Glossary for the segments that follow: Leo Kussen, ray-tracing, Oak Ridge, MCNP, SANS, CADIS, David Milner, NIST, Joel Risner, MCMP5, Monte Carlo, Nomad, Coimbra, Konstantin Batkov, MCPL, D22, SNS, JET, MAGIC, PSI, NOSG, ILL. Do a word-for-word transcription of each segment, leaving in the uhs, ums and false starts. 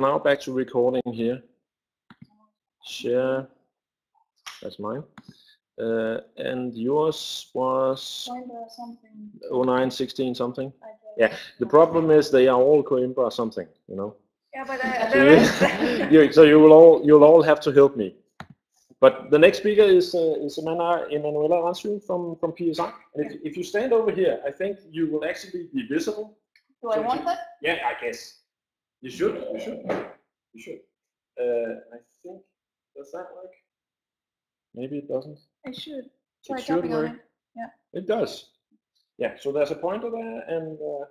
now back to recording here. Share, that's mine. Uh, and yours was oh nine sixteen something. Yeah, the problem is they are all Coimbra something, you know. Yeah, but I, so, you, you, so you will all you'll all have to help me. But the next speaker is uh, is Emmanuela Ranzu from from P S I. And if, if you stand over here, I think you will actually be visible. Do I want that? Yeah, I guess you should. You should. You should. Uh, I think does that work? Maybe it doesn't. It should. Try it should work. It. Yeah. It does. Yeah. So there's a pointer there and uh,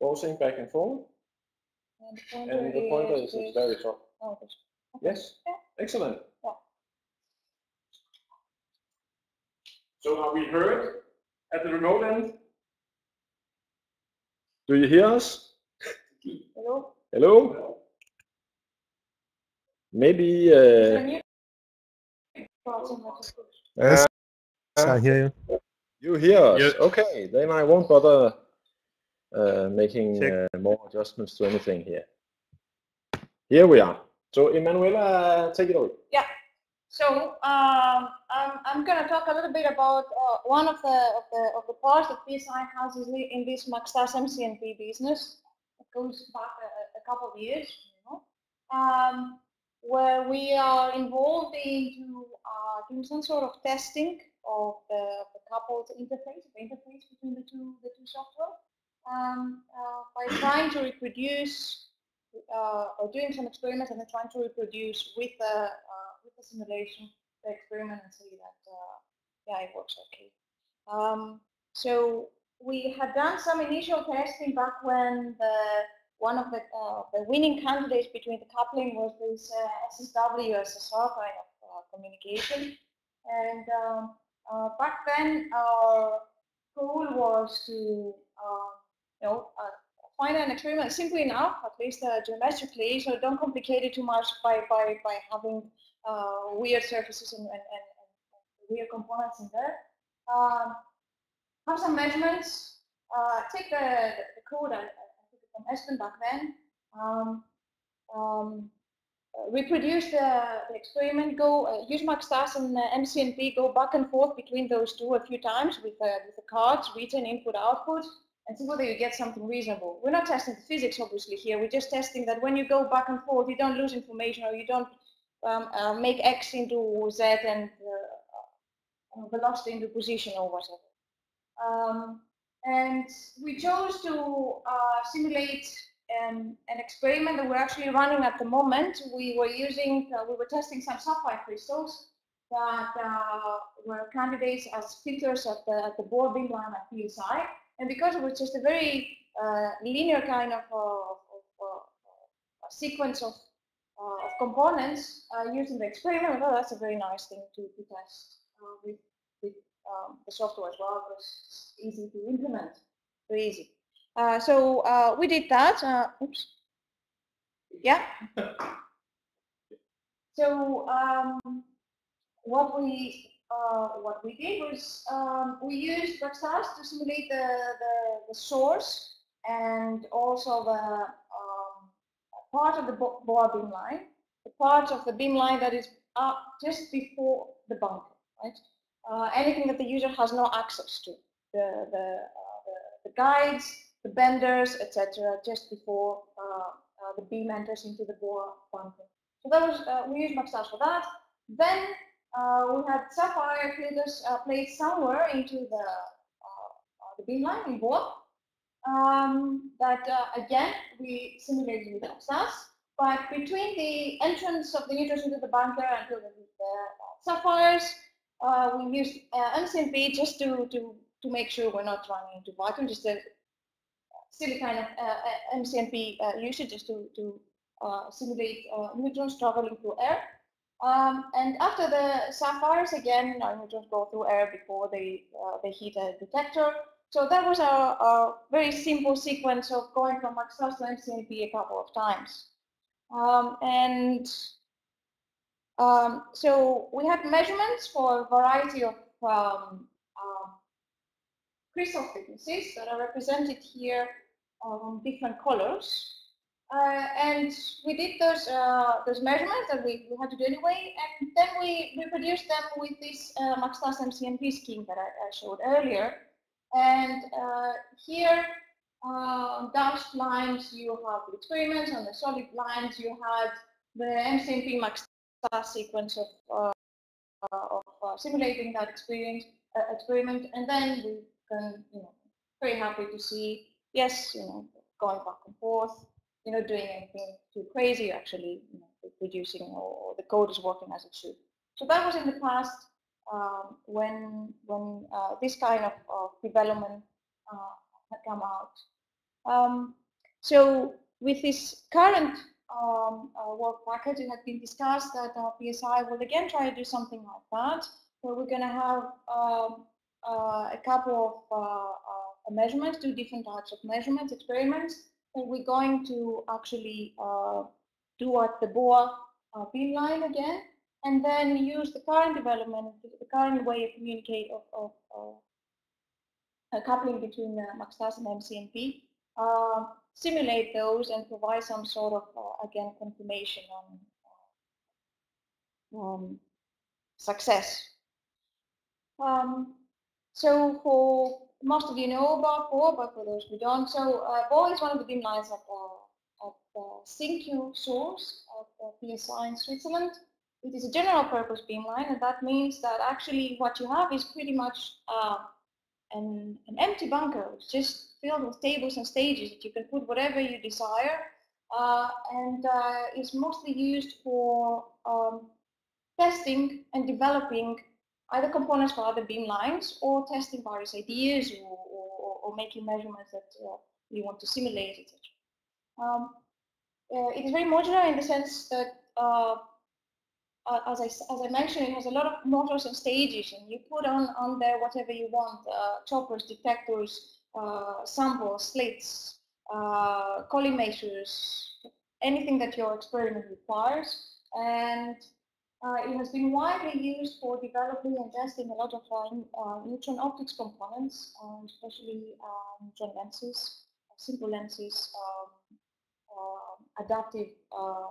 bouncing back and forth. And, and the pointer is, is very top. Oh, okay. Yes. Yeah. Excellent. Yeah. So are we heard at the remote end? Do you hear us? Hello. Hello. Hello. Maybe. Uh, Yes, uh, I hear you. You hear us? Yes. Okay, then I won't bother uh, making uh, more adjustments to anything here. Here we are. So, Emmanuela, take it away. Yeah. So, um, I'm, I'm going to talk a little bit about uh, one of the of the of the parts that P S I has in this McStas M C N P business. It goes back a, a couple of years, you know. Um, where we are involved into uh, doing some sort of testing of the, the coupled interface, the interface between the two the two software, um, uh, by trying to reproduce uh, or doing some experiments and then trying to reproduce with the uh, with the simulation the experiment and see that uh, yeah, it works okay. Um, so we had done some initial testing back when the one of the, uh, the winning candidates between the coupling was this uh, S S W S S R kind of uh, communication. And um, uh, back then, our goal was to uh, you know, uh, find an experiment simple enough, at least uh, geometrically, so don't complicate it too much by, by, by having uh, weird surfaces and, and, and, and weird components in there. Um, have some measurements, uh, take the, the code and from Espen back then, um, um, uh, reproduce the, the experiment, go uh, use McStas and uh, M C N P, go back and forth between those two a few times with, uh, with the cards, written input, output, and see whether you get something reasonable. We're not testing the physics, obviously, here. We're just testing that when you go back and forth, you don't lose information or you don't um, uh, make X into Z and uh, velocity into position or whatever. Um, And we chose to uh, simulate um, an experiment that we're actually running at the moment. We were using, uh, we were testing some sapphire crystals that uh, were candidates as filters at the, at the ball beamline at P S I. And because it was just a very uh, linear kind of, uh, of uh, a sequence of, uh, of components uh, using the experiment, well, that's a very nice thing to, to test uh, with, with Um, the software as well, because it's easy to implement, very easy. Uh, so uh, we did that. Uh, oops. Yeah. So um, what we uh, what we did was um, we used McStas to simulate the, the the source and also the um, part of the B O A beamline, the part of the beamline that is up just before the bunker, right? Uh, anything that the user has no access to, the the, uh, the, the guides, the benders, et cetera, just before uh, uh, the beam enters into the bore bunker. So that was uh, we used McStas for that. Then uh, we had sapphire filters uh, placed somewhere into the uh, uh, the beamline in bore. Um, that uh, again we simulated with McStas, but between the entrance of the users into the bunker until the uh, sapphires. Uh, we used uh, M C N P just to, to, to make sure we're not running into vacuum, just a silly kind of uh, M C N P uh, usage just to, to uh, simulate uh, neutrons traveling through air. Um, and after the sapphires, again, our neutrons go through air before they, uh, they hit a detector. So that was our, our very simple sequence of going from McStas to M C N P a couple of times. Um, and Um, so we had measurements for a variety of um, uh, crystal frequencies that are represented here on different colors. Uh, and we did those uh, those measurements that we, we had to do anyway, and then we reproduced them with this uh, McStas M C M P scheme that I, I showed earlier. And uh, here, uh, dashed lines, you have the experiments, and the solid lines, you had the M C M P McStas sequence of uh, uh, of uh, simulating that experience uh, experiment, and then we can, you know, very happy to see, yes, you know, going back and forth. You're not doing anything too crazy, actually, you know, reproducing, or the code is working as it should. So that was in the past, um, when when uh, this kind of, of development uh, had come out. Um, so with this current um, uh, work package, it had been discussed that our P S I will again try to do something like that, where we're going to have um, uh, a couple of uh, uh, measurements, two different types of measurements, experiments. And we're going to actually uh, do at the B O A uh, line again, and then use the current development, the current way of communicate of, of, of uh, coupling between uh, McStas and M C M P, uh, simulate those and provide some sort of, uh, again, confirmation on um, success. Um, so for most of you know about B O A, but for those who don't, so uh, B O A is one of the beam lines at the, at the SINQ source of the P S I in Switzerland. It is a general purpose beam line, and that means that actually what you have is pretty much uh, an, an empty bunker. It's just filled with tables and stages that you can put whatever you desire, uh, and uh, it's mostly used for um, testing and developing either components for other beam lines, or testing various ideas, or, or, or making measurements that uh, you want to simulate, et cetera. Um, uh, it is very modular in the sense that, uh, uh, as I as I mentioned, it has a lot of motors and stages, and you put on on there whatever you want: uh, choppers, detectors, uh, samples, slits, uh, collimators, anything that your experiment requires, and Uh, it has been widely used for developing and testing a lot of uh, neutron optics components, um, especially uh, neutron lenses, simple lenses, um, uh, adaptive, uh,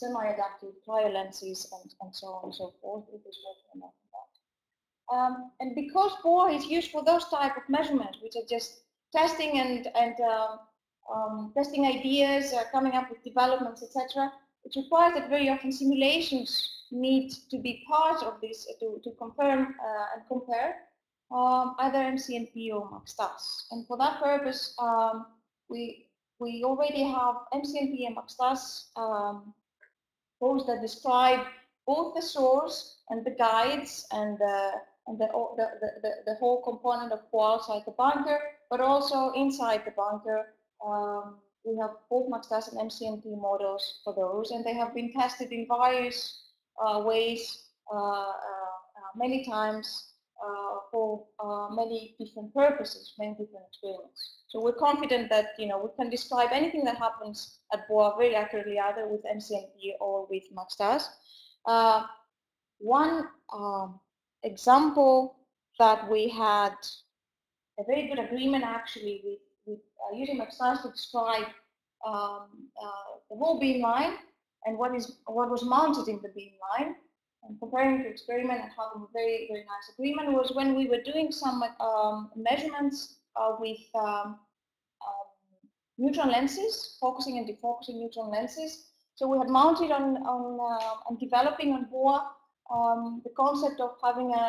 semi-adaptive cryo lenses, and, and so on and so forth. It is working on that. Um, and because B O A is used for those type of measurements, which are just testing and, and uh, um, testing ideas, uh, coming up with developments, et cetera, it requires that very often simulations need to be part of this to, to confirm uh, and compare um, either M C N P or McStas. And for that purpose, um, we we already have M C N P and McStas um, both that describe both the source and the guides and the and the the, the, the, the whole component of wall outside the bunker, but also inside the bunker. Um, We have both McStas and M C M P models for those, and they have been tested in various uh, ways, uh, uh, many times, uh, for uh, many different purposes, many different experiments. So we're confident that, you know, we can describe anything that happens at B O A very accurately, either with M C M P or with McStas. Uh, one um, example that we had a very good agreement actually with. With, uh, using McStas to describe um, uh, the whole beam line and what is what was mounted in the beam line, and comparing to experiment and having a very very nice agreement, was when we were doing some um, measurements uh, with um, um, neutron lenses, focusing and defocusing neutron lenses. So we had mounted on on uh, and developing on B O A um, the concept of having a,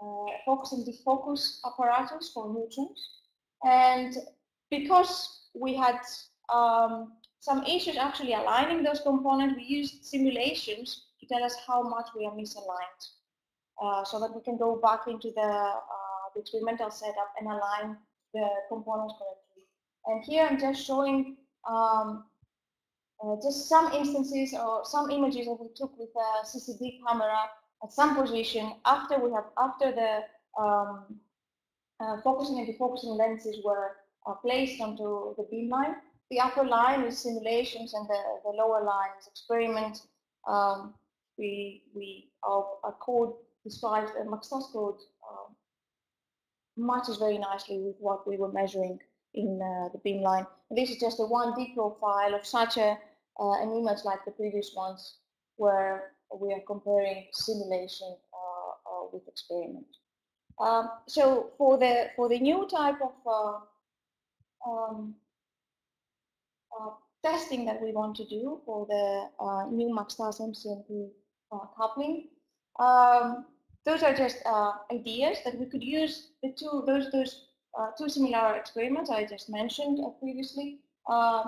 a focus and defocus apparatus for neutrons. And because we had um, some issues actually aligning those components, we used simulations to tell us how much we are misaligned, uh, so that we can go back into the, uh, the experimental setup and align the components correctly. And here I'm just showing um, uh, just some instances or some images that we took with a C C D camera at some position after we have after the um, Uh, focusing and defocusing lenses were uh, placed onto the beam line. The upper line is simulations, and the, the lower line is experiment. Um, we we our, our code describes the McStas code uh, matches very nicely with what we were measuring in uh, the beamline. And this is just a one D profile of such a, uh, an image like the previous ones, where we are comparing simulation uh, uh, with experiment. Um, so for the for the new type of uh, um, uh, testing that we want to do for the uh, new McStas M C N P uh, coupling, um, those are just uh, ideas that we could use the two those those uh, two similar experiments I just mentioned previously. Uh,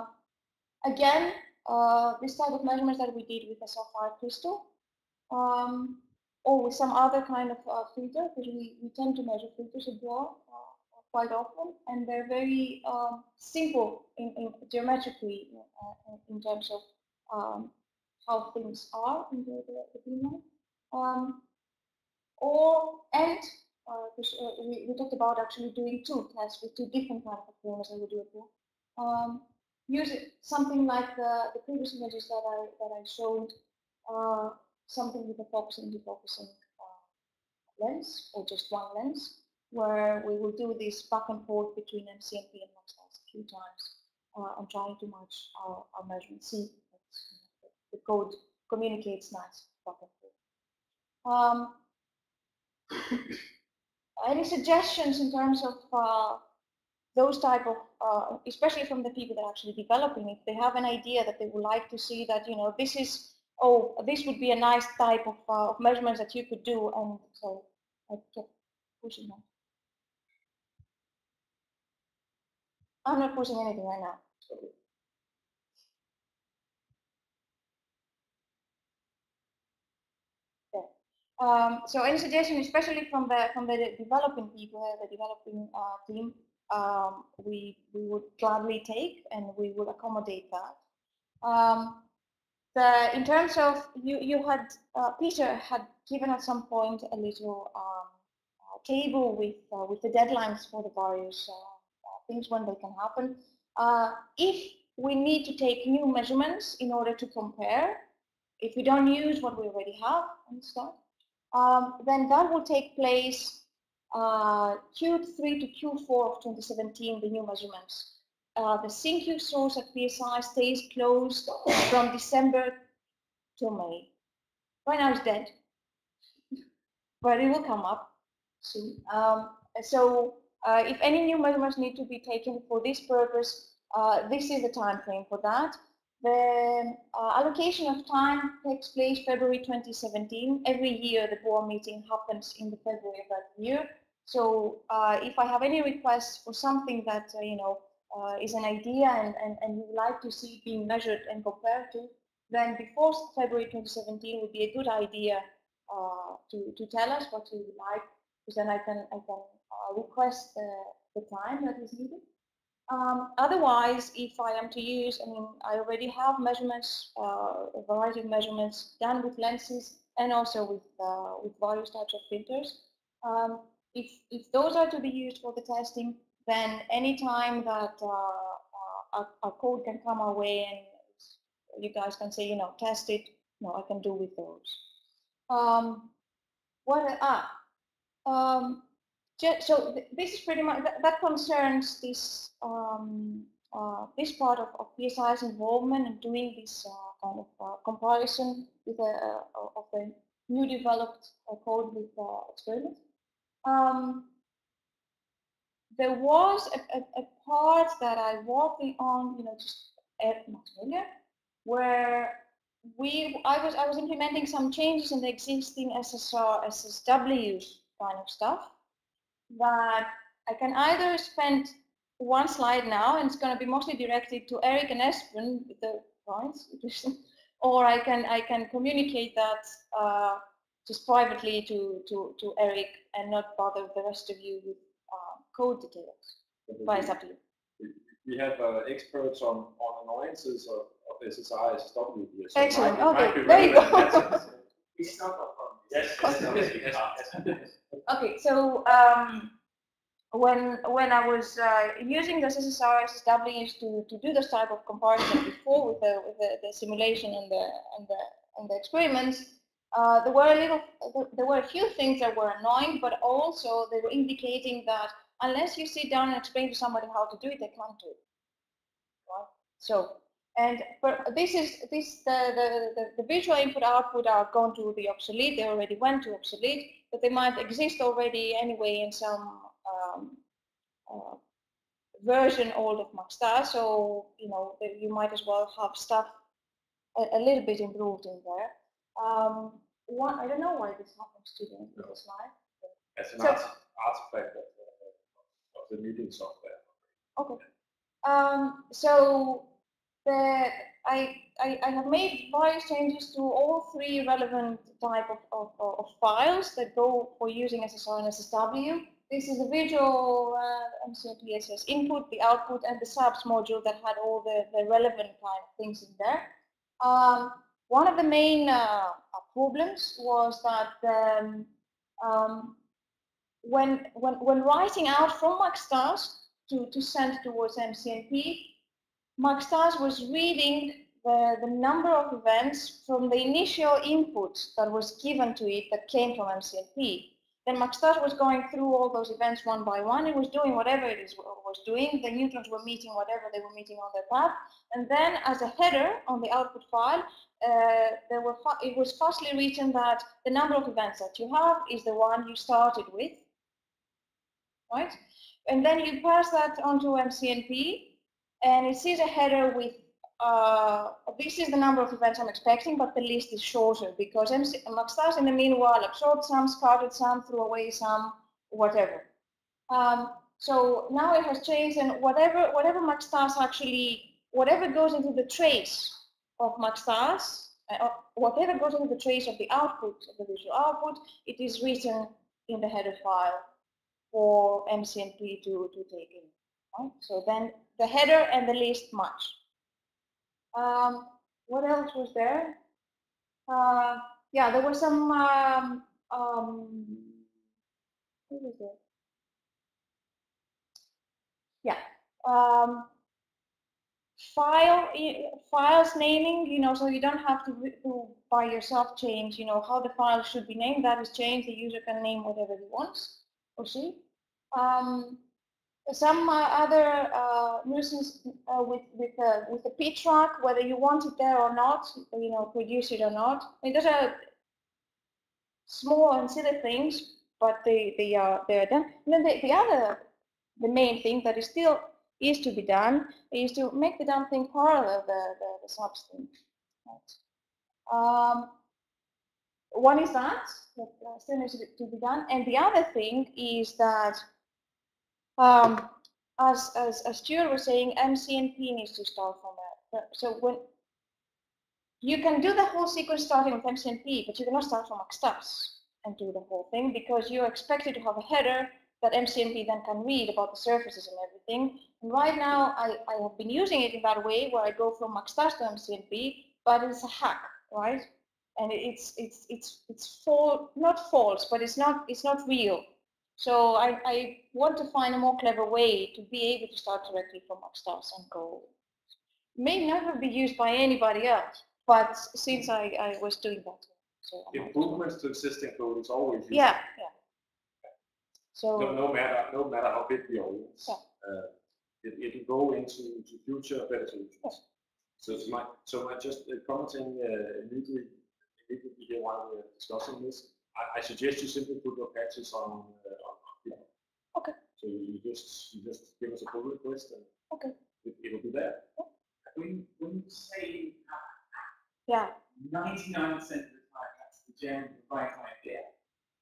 again, uh, this type of measurements that we did with a sapphire crystal. Um, or with some other kind of uh, filter, because we, we tend to measure filters as well uh, quite often, and they're very um, simple in, in geometrically uh, in terms of um, how things are in the, the, the beamline. Um, or, and uh, we, we talked about actually doing two tests with two different kinds of beamlines that we do before. Um, use something like the, the previous images that I, that I showed, uh, something with a focusing and defocusing uh, lens, or just one lens, where we will do this back and forth between M C N P and McStas a few times uh, and trying to match our, our measurement. See, the code communicates nice back and forth. Um, any suggestions in terms of uh, those type of, uh, especially from the people that are actually developing, if they have an idea that they would like to see that, you know, this is, oh, this would be a nice type of, uh, of measurements that you could do, and so I kept pushing that. I'm not pushing anything right now. Yeah. Um, so any suggestion, especially from the from the developing people, the developing uh, team, um, we we would gladly take, and we would accommodate that. Um, The, in terms of, you, you had, uh, Peter had given at some point a little um, uh, table with, uh, with the deadlines for the various uh, uh, things when they can happen. Uh, if we need to take new measurements in order to compare, if we don't use what we already have and stuff, um, then that will take place uh, Q three to Q four of twenty seventeen, the new measurements. Uh, the SINQ source at P S I stays closed from December to May. Right now it's dead, but it will come up soon. Um, so uh, if any new measurements need to be taken for this purpose, uh, this is the time frame for that. The uh, allocation of time takes place February twenty seventeen. Every year the B O A meeting happens in the February of that year. So uh, if I have any requests for something that, uh, you know, Uh, is an idea and, and, and you would like to see being measured and compared to, then before February twenty seventeen would be a good idea uh, to, to tell us what you would like, because then I can, I can uh, request the, the time that is needed. Um, otherwise, if I am to use, I mean, I already have measurements, uh, a variety of measurements done with lenses and also with, uh, with various types of filters. Um, if, if those are to be used for the testing, then any time that uh, uh, our, our code can come our way and you guys can say, you know, test it, no, I can do with those. Um, what, ah, um, just, so th this is pretty much, that, that concerns this, um, uh, this part of, of P S I's involvement and doing this uh, kind of uh, comparison with the, uh, of the new developed uh, code with uh, experiments. Um, There was a, a, a part that I'm working on, you know, just months earlier, where we, I was, I was implementing some changes in the existing S S R, S S W kind of stuff. That I can either spend one slide now, and it's going to be mostly directed to Eric and Espen with the points, or I can, I can communicate that uh, just privately to, to, to Eric and not bother the rest of you with Uh, code details, but it's up to you. We have uh, experts on, on annoyances of, of S S R, S S W. So excellent, it might, okay, it might there you go. It's not a problem. Yes, yes, yes. Okay, so um, when, when I was uh, using the S S R, S S W to, to do this type of comparison before with, the, with the, the simulation and the, and the, and the experiments, Uh, there were a little, there were a few things that were annoying, but also they were indicating that unless you sit down and explain to somebody how to do it, they can't do it. Right? So, and but this is this the, the, the, the visual input output are going to be obsolete. They already went to obsolete, but they might exist already anyway in some um, uh, version old of McStas. So you know you might as well have stuff a, a little bit improved in there. Um, one, I don't know why this happens to them in this slide. As an so, artifact of, of the meeting software. Okay. Um, so the, I, I, I have made various changes to all three relevant type of, of, of files that go for using S S R and S S W. This is the visual uh, M C P S S input, the output, and the subs module that had all the, the relevant kind of things in there. Um, one of the main uh, problems was that um, um, when, when, when writing out from McStas to, to send towards M C N P, McStas was reading the, the number of events from the initial input that was given to it that came from M C N P. Then McStas was going through all those events one by one. It was doing whatever it is, was doing. The neutrons were meeting whatever they were meeting on their path. And then as a header on the output file, uh, there were fa it was fastly written that the number of events that you have is the one you started with. Right? And then you pass that onto M C N P, and it sees a header with, uh, this is the number of events I'm expecting, but the list is shorter because McStas in the meanwhile absorbed some, scouted some, threw away some, whatever. Um, so now it has changed, and whatever whatever McStas actually, whatever goes into the trace of McStas, uh, whatever goes into the trace of the output, of the visual output, it is written in the header file for M C N P to, to take in. Right? So then the header and the list match. Um, what else was there? Uh, yeah, there was some. Um, um, what was it? Yeah, um, file files naming. You know, so you don't have to, to by yourself change. You know how the file should be named. That is changed. The user can name whatever he wants. She. Um, some uh, other uh, nuisance uh, with with uh, with the P track, whether you want it there or not, you know, produce it or not. I mean, those are small and silly things, but they they are they are done. And then the, the other the main thing that is still is to be done is to make the damn thing parallel the the, the subs thing. Right. Um, One is that, that still needs to be done, and the other thing is that, um, as, as, as Stuart was saying, M C N P needs to start from that. So when you can do the whole sequence starting with M C N P, but you cannot start from McStas and do the whole thing, because you're expected to have a header that M C N P then can read about the surfaces and everything. And right now, I, I have been using it in that way, where I go from McStas to M C N P, but it's a hack, right? And it's it's it's it's false, not false, but it's not it's not real. So I, I want to find a more clever way to be able to start directly from McStas and go. May never be used by anybody else, but since I, I was doing that, so improvements to existing code is always useful. Yeah, yeah. So no, no matter no matter how big the audience, yeah. uh, it will go into, into future better solutions. Yeah. So it's my so my just commenting uh, immediately. Here while we're discussing this, I, I suggest you simply put your patches on, uh, on GitHub. Okay. So you just you just give us a pull request and okay, it, it'll be there. Yeah. When, when you say yeah, ninety-nine percent of the time that's the general right idea.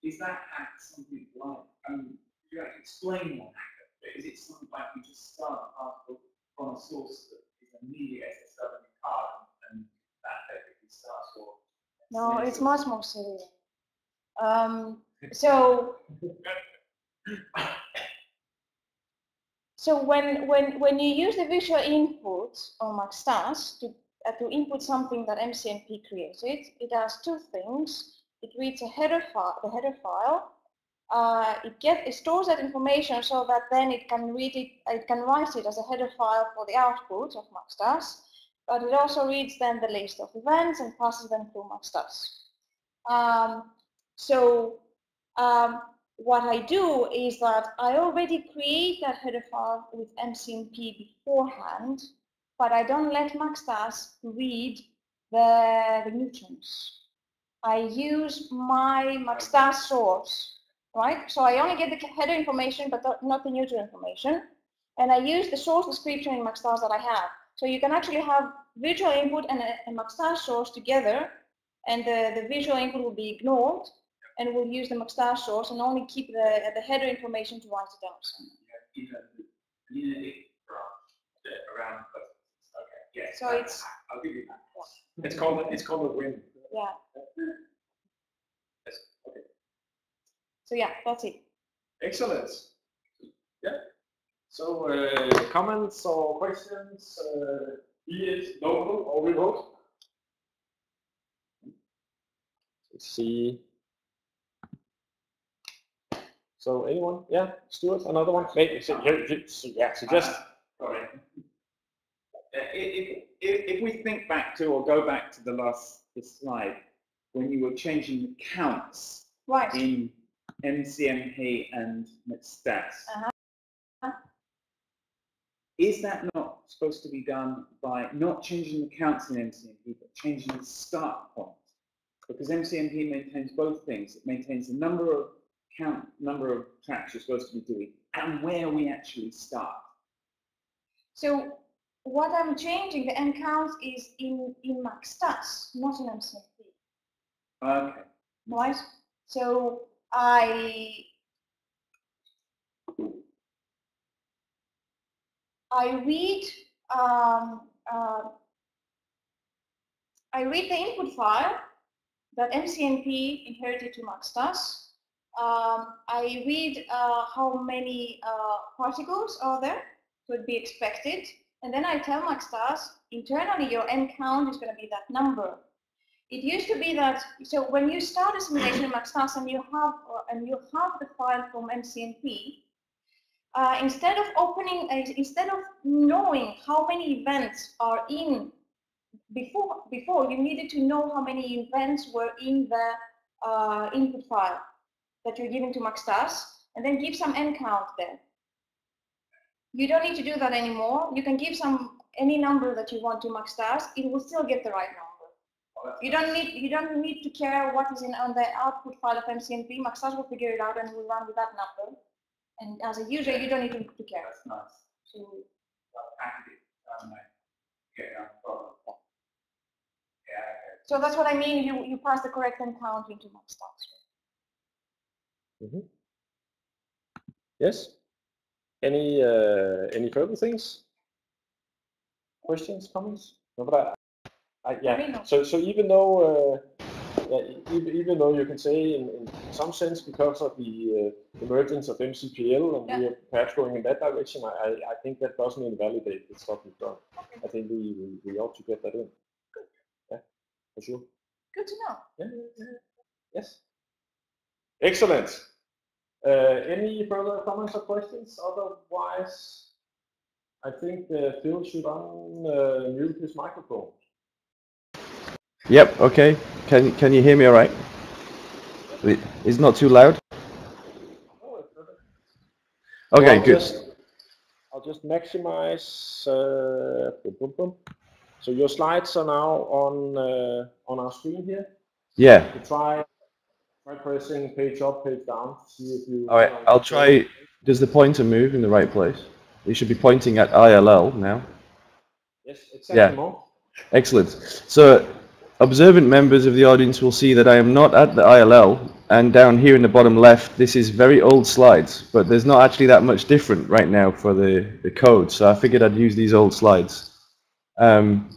Is that hack something like? I mean, you have to explain what hack, but is it something like you just start an article from a source that is immediate S S W card and that basically starts or no, it's much more serious. Um, so, so when when when you use the visual input on McStas to uh, to input something that M C N P created, it does two things. It reads a header file, the header file. Uh, it gets it stores that information so that then it can read it. It can write it as a header file for the output of McStas. But it also reads then the list of events and passes them through McStas. Um, so um, what I do is that I already create that header file with M C N P beforehand, but I don't let McStas read the, the newtons. I use my McStas source, right? So I only get the header information, but not the newton information. And I use the source description in McStas that I have. So you can actually have visual input and a, a McStas source together, and the, the visual input will be ignored, and we'll use the McStas source and only keep the, the header information to write it down. Yeah, even, even around, okay, yeah. So it's, I'll give you that. Yeah. It's called, it's called a win. Yeah. Yes. Okay. So yeah, that's it. Excellent. Yeah. So uh, comments or questions? Uh, be it local or remote? Let's see. So anyone? Yeah, Stuart, another one? Maybe, so, yeah, suggest. Sorry. If, if, if we think back to or go back to the last this slide, when you were changing the counts, right, in M C M P and McStas, uh-huh, is that not supposed to be done by not changing the counts in M C M P, but changing the start point? Because M C M P maintains both things. It maintains the number of count, number of tracks you're supposed to be doing, and where we actually start. So what I'm changing, the end count, is in, in McStas, not in M C M P. Okay. Right? So I, I read um, uh, I read the input file that M C N P inherited to McStas. Um, I read uh, how many uh, particles are there, so it'd be expected. And then I tell McStas, internally your end count is going to be that number. It used to be that, so when you start a simulation in McStas and you have uh, and you have the file from M C N P, uh, instead of opening, uh, instead of knowing how many events are in, before before you needed to know how many events were in the uh, input file that you're giving to McStas, and then give some end count there. You don't need to do that anymore. You can give some any number that you want to McStas. It will still get the right number. You don't need you don't need to care what is in on the output file of M C N P. McStas will figure it out and will run with that number. And as a user, you don't need to care. That's nice. So, so that's what I mean. You you pass the correct end count into McStas. Mm-hmm. Yes. Any uh, any further things? Questions, comments? No, but I, I, yeah. So so even though uh, yeah, even, even though you can say in, in some sense because of the uh, emergence of M C P L and yeah, we are perhaps going in that direction, I I think that doesn't invalidate the stuff we've done. Okay. I think we, we we ought to get that in. Good. Yeah, for sure. Good to know. Yeah. Mm-hmm. Yes. Excellent. Uh, any further comments or questions? Otherwise, I think uh, Phil should unmute uh, his microphone. Yep. Okay. Can Can you hear me all right? It's not too loud. Okay. I'll good. Just, I'll just maximize. Uh, boom, boom, boom. So your slides are now on uh, on our screen here. Yeah. To try. Try pressing page up, page down. See if you. All right, I'll try. Does the pointer move in the right place? It should be pointing at I L L now. Yes, exactly. Yeah. Excellent. So, observant members of the audience will see that I am not at the I L L, and down here in the bottom left, this is very old slides, but there's not actually that much different right now for the the code. So I figured I'd use these old slides. Um,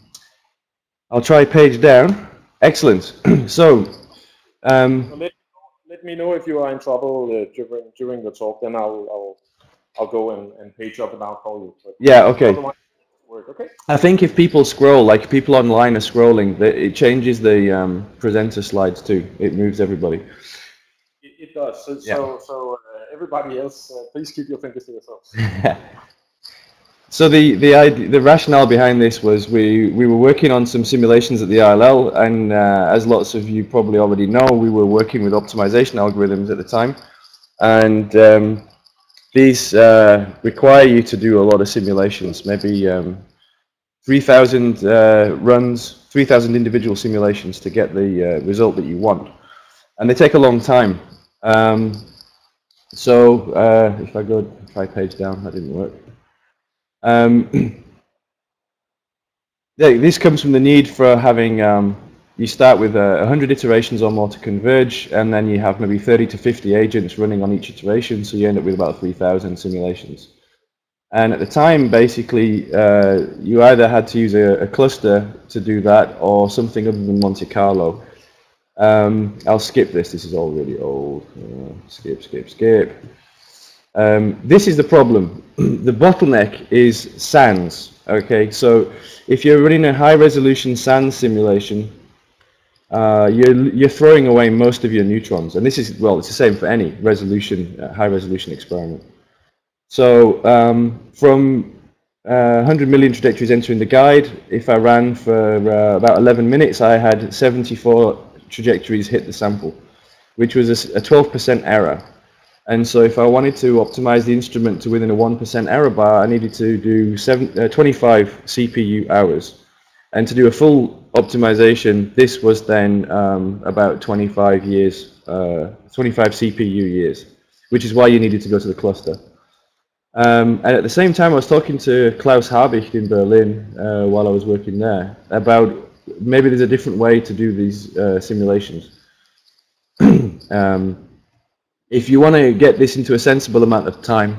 I'll try page down. Excellent. So. Um, so let, let me know if you are in trouble uh, during during the talk. Then I'll I'll, I'll go and, and page up and I'll call you. But yeah. Okay. Okay. I think if people scroll, like people online are scrolling, they, it changes the um, presenter slides too. It moves everybody. It, it does. So yeah. so, so uh, everybody else, uh, please keep your fingers to yourselves. So the the idea, the rationale behind this was we we were working on some simulations at the I L L, and uh, as lots of you probably already know, we were working with optimization algorithms at the time, and um, these uh, require you to do a lot of simulations, maybe um, three thousand uh, runs, three thousand individual simulations to get the uh, result that you want. And they take a long time. Um, so uh, if I go five pages down, that didn't work. Um, yeah, this comes from the need for having, um, you start with uh, one hundred iterations or more to converge, and then you have maybe thirty to fifty agents running on each iteration, so you end up with about three thousand simulations. And at the time, basically, uh, you either had to use a, a cluster to do that or something other than Monte Carlo. Um, I'll skip this. This is all really old. Uh, skip, skip, skip. Um, this is the problem. The bottleneck is SANS. Okay, so if you're running a high-resolution SANS simulation, uh, you're you're throwing away most of your neutrons. And this is, well, it's the same for any resolution, uh, high-resolution experiment. So um, from uh, one hundred million trajectories entering the guide, if I ran for uh, about eleven minutes, I had seventy-four trajectories hit the sample, which was a twelve percent error. And so if I wanted to optimize the instrument to within a one percent error bar, I needed to do seven, uh, twenty-five C P U hours. And to do a full optimization, this was then um, about twenty-five years, uh, twenty-five C P U years, which is why you needed to go to the cluster. Um, and at the same time, I was talking to Klaus Habicht in Berlin uh, while I was working there about maybe there's a different way to do these uh, simulations. um, if you want to get this into a sensible amount of time,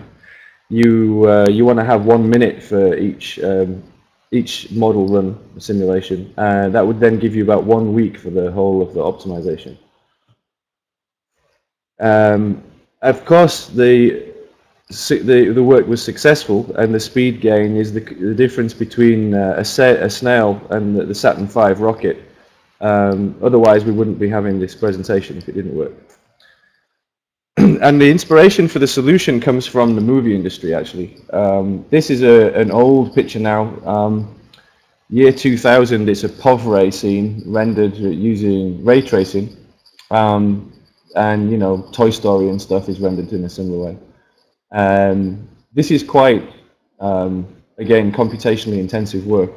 you uh, you want to have one minute for each um, each model run simulation, and uh, that would then give you about one week for the whole of the optimization. Um, of course, the The, the work was successful, and the speed gain is the, the difference between uh, a, set, a snail and the, the Saturn five rocket. Um, otherwise, we wouldn't be having this presentation if it didn't work. And the inspiration for the solution comes from the movie industry, actually. Um, this is a, an old picture now. Um, year two thousand, it's a POVRAY scene rendered using ray tracing. Um, and, you know, Toy Story and stuff is rendered in a similar way. Um, this is quite, um, again, computationally intensive work.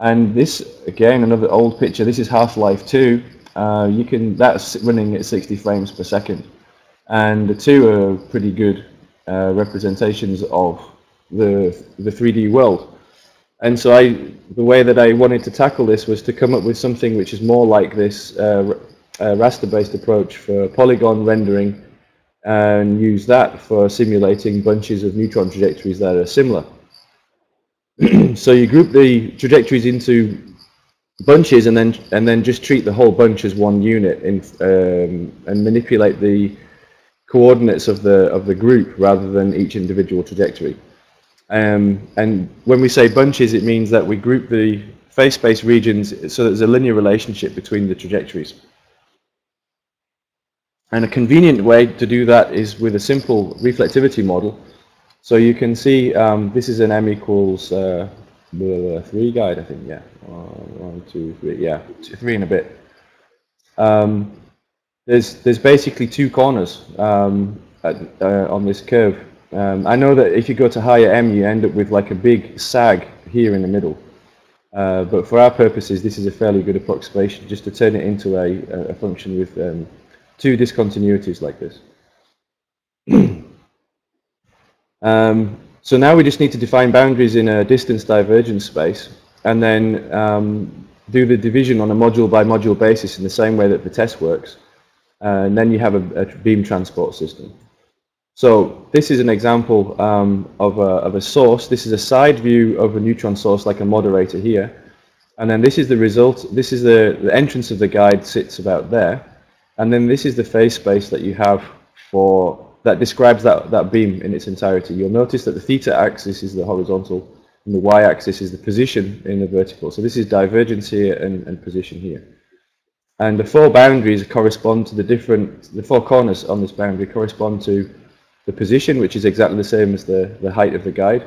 And this, again, another old picture. This is Half-Life two. Uh, you can, that's running at sixty frames per second. And the two are pretty good uh, representations of the, the three D world. And so I, the way that I wanted to tackle this was to come up with something which is more like this uh, uh, raster-based approach for polygon rendering, and use that for simulating bunches of neutron trajectories that are similar. So you group the trajectories into bunches, and then and then just treat the whole bunch as one unit, in, um, and manipulate the coordinates of the of the group rather than each individual trajectory. Um, and when we say bunches, it means that we group the phase space regions so there's a linear relationship between the trajectories. And a convenient way to do that is with a simple reflectivity model. So you can see um, this is an M equals uh, three guide, I think, yeah. One, two, three, yeah, two, three and a bit. Um, there's, there's basically two corners um, at, uh, on this curve. Um, I know that if you go to higher M, you end up with like a big sag here in the middle. Uh, but for our purposes, this is a fairly good approximation just to turn it into a, a function with um, two discontinuities like this. um, so now we just need to define boundaries in a distance divergence space, and then um, do the division on a module by module basis in the same way that Vitesse works, uh, and then you have a, a beam transport system. So this is an example um, of, a, of a source. This is a side view of a neutron source, like a moderator here, and then this is the result. This is the, the entrance of the guide sits about there. And then this is the phase space that you have for that describes that, that beam in its entirety. You'll notice that the theta axis is the horizontal and the y-axis is the position in the vertical. So this is divergence here and, and position here. And the four boundaries correspond to the different, the four corners on this boundary correspond to the position, which is exactly the same as the, the height of the guide.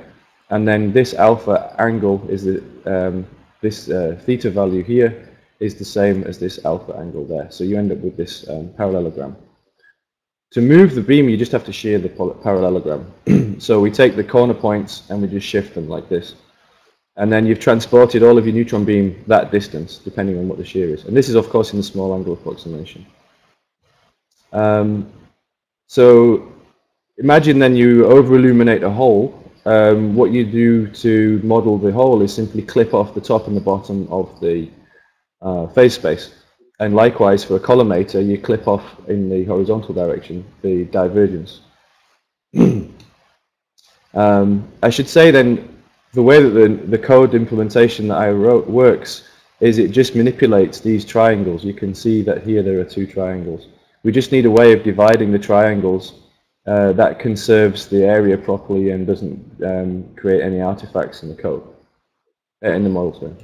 And then this alpha angle is the, um, this uh, theta value here is the same as this alpha angle there. So you end up with this um, parallelogram. To move the beam, you just have to shear the parallelogram. So we take the corner points and we just shift them like this. And then you've transported all of your neutron beam that distance, depending on what the shear is. And this is, of course, in the small angle approximation. Um, so imagine then you over-illuminate a hole. Um, what you do to model the hole is simply clip off the top and the bottom of the uh, phase space. And likewise, for a collimator, you clip off in the horizontal direction the divergence. um, I should say then, the way that the, the code implementation that I wrote works is it just manipulates these triangles. You can see that here there are two triangles. We just need a way of dividing the triangles uh, that conserves the area properly and doesn't um, create any artifacts in the code, uh, in the model term.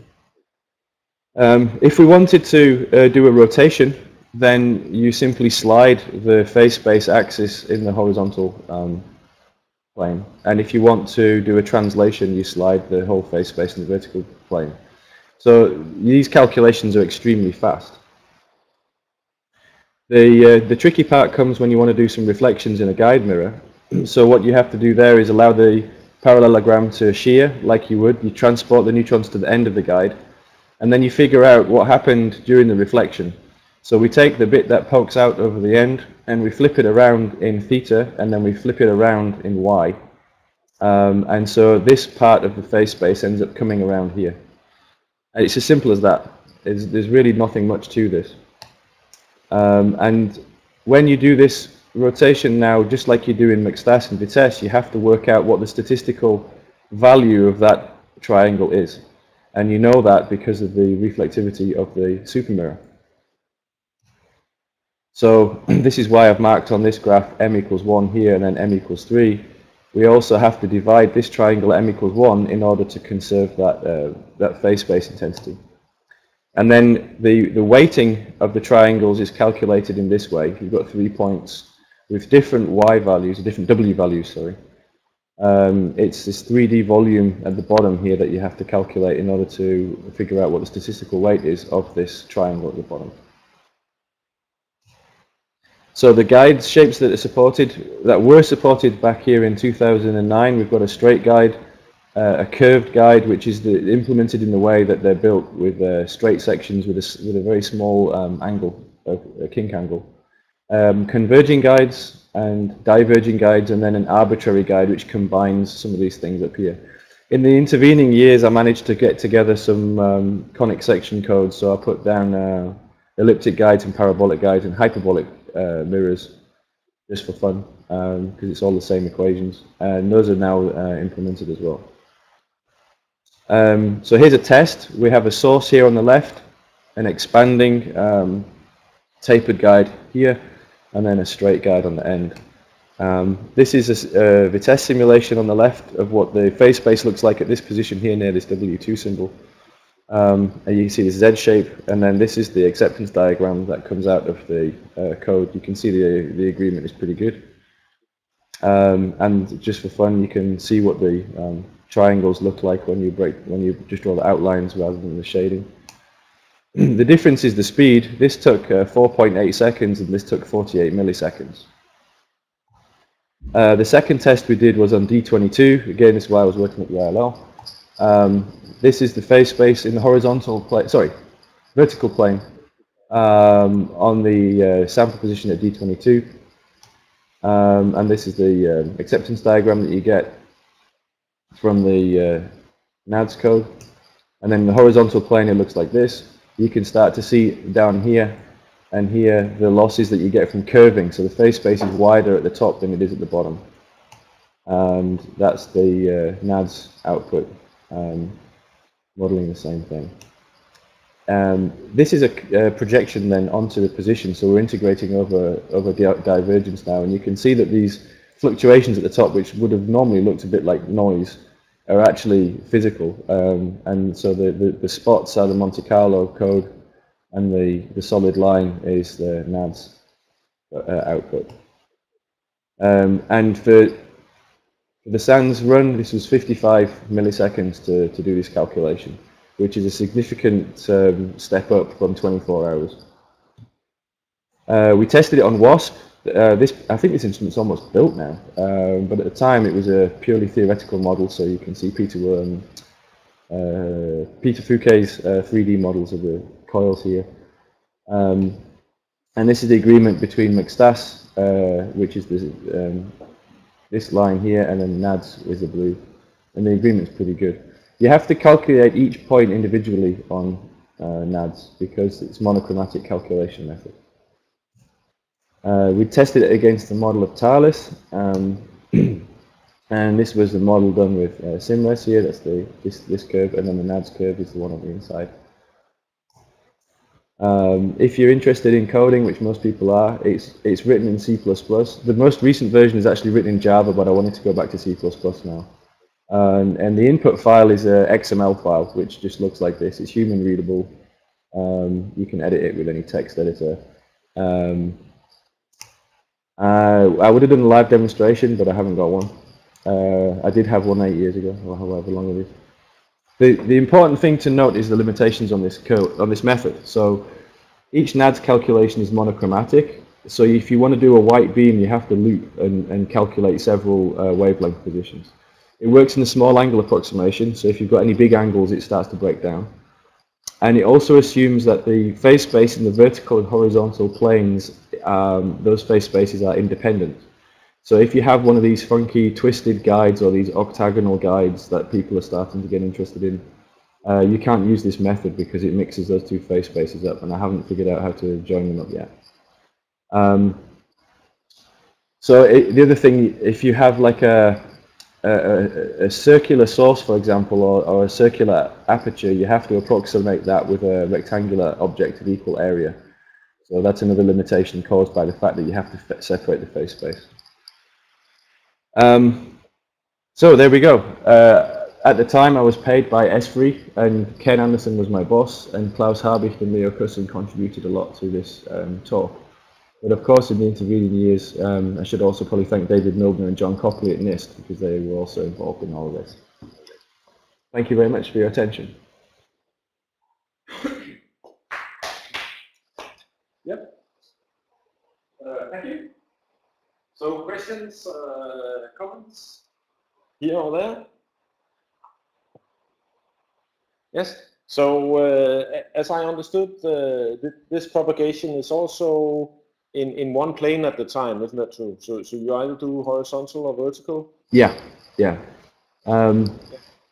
Um, if we wanted to uh, do a rotation, then you simply slide the phase space axis in the horizontal um, plane. And if you want to do a translation, you slide the whole phase space in the vertical plane. So these calculations are extremely fast. The, uh, the tricky part comes when you want to do some reflections in a guide mirror. So what you have to do there is allow the parallelogram to shear like you would. You transport the neutrons to the end of the guide. And then you figure out what happened during the reflection. So we take the bit that pokes out over the end and we flip it around in theta, and then we flip it around in y. Um, and so this part of the phase space ends up coming around here. And it's as simple as that. It's, there's really nothing much to this. Um, and when you do this rotation now, just like you do in McStas and Vitesse, you have to work out what the statistical value of that triangle is. And you know that because of the reflectivity of the supermirror. So this is why I've marked on this graph m equals one here and then m equals three. We also have to divide this triangle m equals one in order to conserve that, uh, that phase space intensity. And then the, the weighting of the triangles is calculated in this way. You've got three points with different y values, different w values, sorry. Um, it's this three D volume at the bottom here that you have to calculate in order to figure out what the statistical weight is of this triangle at the bottom. So the guide shapes that are supported, that were supported back here in two thousand nine, we've got a straight guide, uh, a curved guide, which is the, implemented in the way that they're built with uh, straight sections with a, with a very small um, angle, uh, a kink angle. Um, converging guides and diverging guides, and then an arbitrary guide which combines some of these things up here. In the intervening years I managed to get together some um, conic section codes, so I put down uh, elliptic guides and parabolic guides and hyperbolic uh, mirrors just for fun, because um, it's all the same equations, and those are now uh, implemented as well. Um, so here's a test. We have a source here on the left, an expanding um, tapered guide here, and then a straight guide on the end. Um, this is a uh, Vitesse simulation on the left of what the phase space looks like at this position here near this W two symbol. Um, and you can see this Z shape, and then this is the acceptance diagram that comes out of the uh, code. You can see the, the agreement is pretty good. Um, and just for fun, you can see what the um, triangles look like when you break, when you just draw the outlines rather than the shading. The difference is the speed. This took uh, four point eight seconds and this took forty-eight milliseconds. Uh, the second test we did was on D twenty-two. Again, this is why I was working at the I L L. Um, this is the phase space in the horizontal plane, sorry, vertical plane um, on the uh, sample position at D twenty-two. Um, and this is the um, acceptance diagram that you get from the uh, N A D S code. And then the horizontal plane, it looks like this. You can start to see down here and here the losses that you get from curving. So the phase space is wider at the top than it is at the bottom. And that's the uh, N A D S output, um, modeling the same thing. Um, this is a uh, projection then onto the position. So we're integrating over, over the divergence now. And you can see that these fluctuations at the top, which would have normally looked a bit like noise, are actually physical, um, and so the, the, the spots are the Monte Carlo code, and the, the solid line is the N A D S uh, output. Um, and for the SANS run, this was fifty-five milliseconds to, to do this calculation, which is a significant um, step up from twenty-four hours. Uh, we tested it on WASP, Uh, this, I think this instrument's almost built now, um, but at the time it was a purely theoretical model. So you can see Peter um, uh, Peter Fouquet's uh, three D models of the coils here, um, and this is the agreement between McStas, uh, which is this, um, this line here, and then N A D S is the blue, and the agreement's pretty good. You have to calculate each point individually on uh, N A D S because it's monochromatic calculation method. Uh, we tested it against the model of Thales, um, and this was the model done with uh, Simles here. That's the this this curve, and then the N A D S curve is the one on the inside. Um, if you're interested in coding, which most people are, it's it's written in C plus plus. The most recent version is actually written in Java, but I wanted to go back to C plus plus now. Um, and the input file is a X M L file, which just looks like this. It's human readable. Um, you can edit it with any text editor. Um, Uh, I would have done a live demonstration, but I haven't got one. Uh, I did have one eight years ago, or however long it is. The, the important thing to note is the limitations on this code, on this method. So each N A D S calculation is monochromatic. So if you want to do a white beam, you have to loop and, and calculate several uh, wavelength positions. It works in the small angle approximation. So if you've got any big angles, it starts to break down. And it also assumes that the phase space in the vertical and horizontal planes, um, those phase spaces are independent. So if you have one of these funky twisted guides or these octagonal guides that people are starting to get interested in, uh, you can't use this method because it mixes those two phase spaces up, and I haven't figured out how to join them up yet. Um, so it, the other thing, if you have like a A, a, a circular source, for example, or, or a circular aperture, you have to approximate that with a rectangular object of equal area. So that's another limitation caused by the fact that you have to separate the phase space. Um, so there we go. Uh, at the time I was paid by Esfri, and Ken Anderson was my boss, and Klaus Habicht and Leo Kussen contributed a lot to this um, talk. But of course, in the intervening years, um, I should also probably thank David Milner and John Copley at NIST, because they were also involved in all of this. Thank you very much for your attention. Yep. Uh, thank you. So questions, uh, comments? Here or there? Yes? So uh, as I understood, uh, th this propagation is also in, in one plane at the time, isn't that true? So, so you either do horizontal or vertical? Yeah, yeah. Um,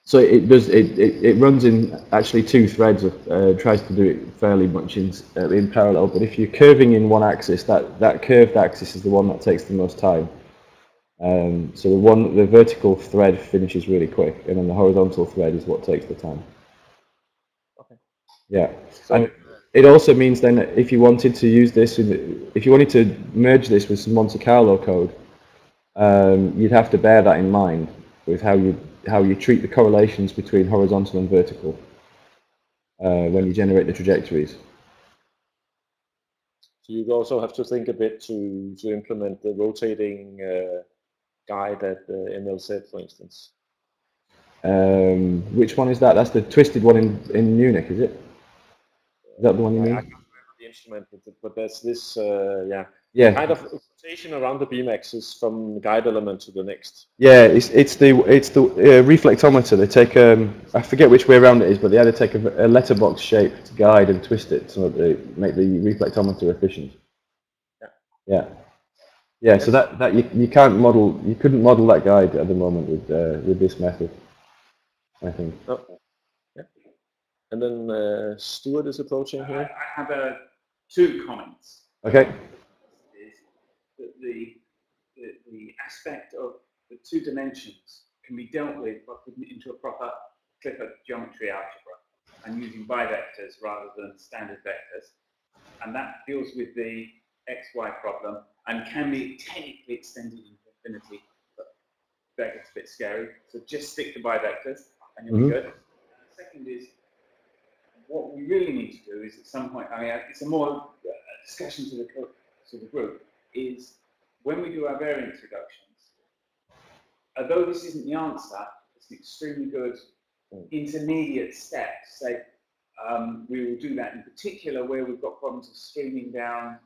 so it does. It, it, it runs in actually two threads, of, uh, tries to do it fairly much in, uh, in parallel, but if you're curving in one axis, that, that curved axis is the one that takes the most time. Um, so the, one, the vertical thread finishes really quick, and then the horizontal thread is what takes the time. Yeah, so, and it also means then that if you wanted to use this, in the, if you wanted to merge this with some Monte Carlo code, um, you'd have to bear that in mind with how you how you treat the correlations between horizontal and vertical uh, when you generate the trajectories. So you also have to think a bit to to implement the rotating uh, guide at the M L Z, for instance. Um, which one is that? That's the twisted one in in Munich, is it? Is that the one you mean? I can't remember the instrument, but there's this, uh, yeah, yeah, kind of rotation around the beam axis from guide element to the next. Yeah, it's it's the it's the uh, reflectometer. They take um, I forget which way around it is, but they either take a, a letterbox shape to guide and twist it so that they make the reflectometer efficient. Yeah. Yeah. Yeah. So that that you you can't model you couldn't model that guide at the moment with uh, with this method, I think. Okay. And then uh, Stuart is approaching here. I have uh, two comments. Okay. The, the, the aspect of the two dimensions can be dealt with by putting it into a proper Clifford geometry algebra and using bivectors rather than standard vectors. And that deals with the X Y problem and can be technically extended into infinity, but that gets a bit scary. So just stick to bivectors and you'll mm-hmm. be good. And the second is, what we really need to do is at some point, I mean, it's a more discussion to the, to the group, is when we do our variance reductions, although this isn't the answer, it's an extremely good intermediate step. Say, um, we will do that in particular where we've got problems of streaming down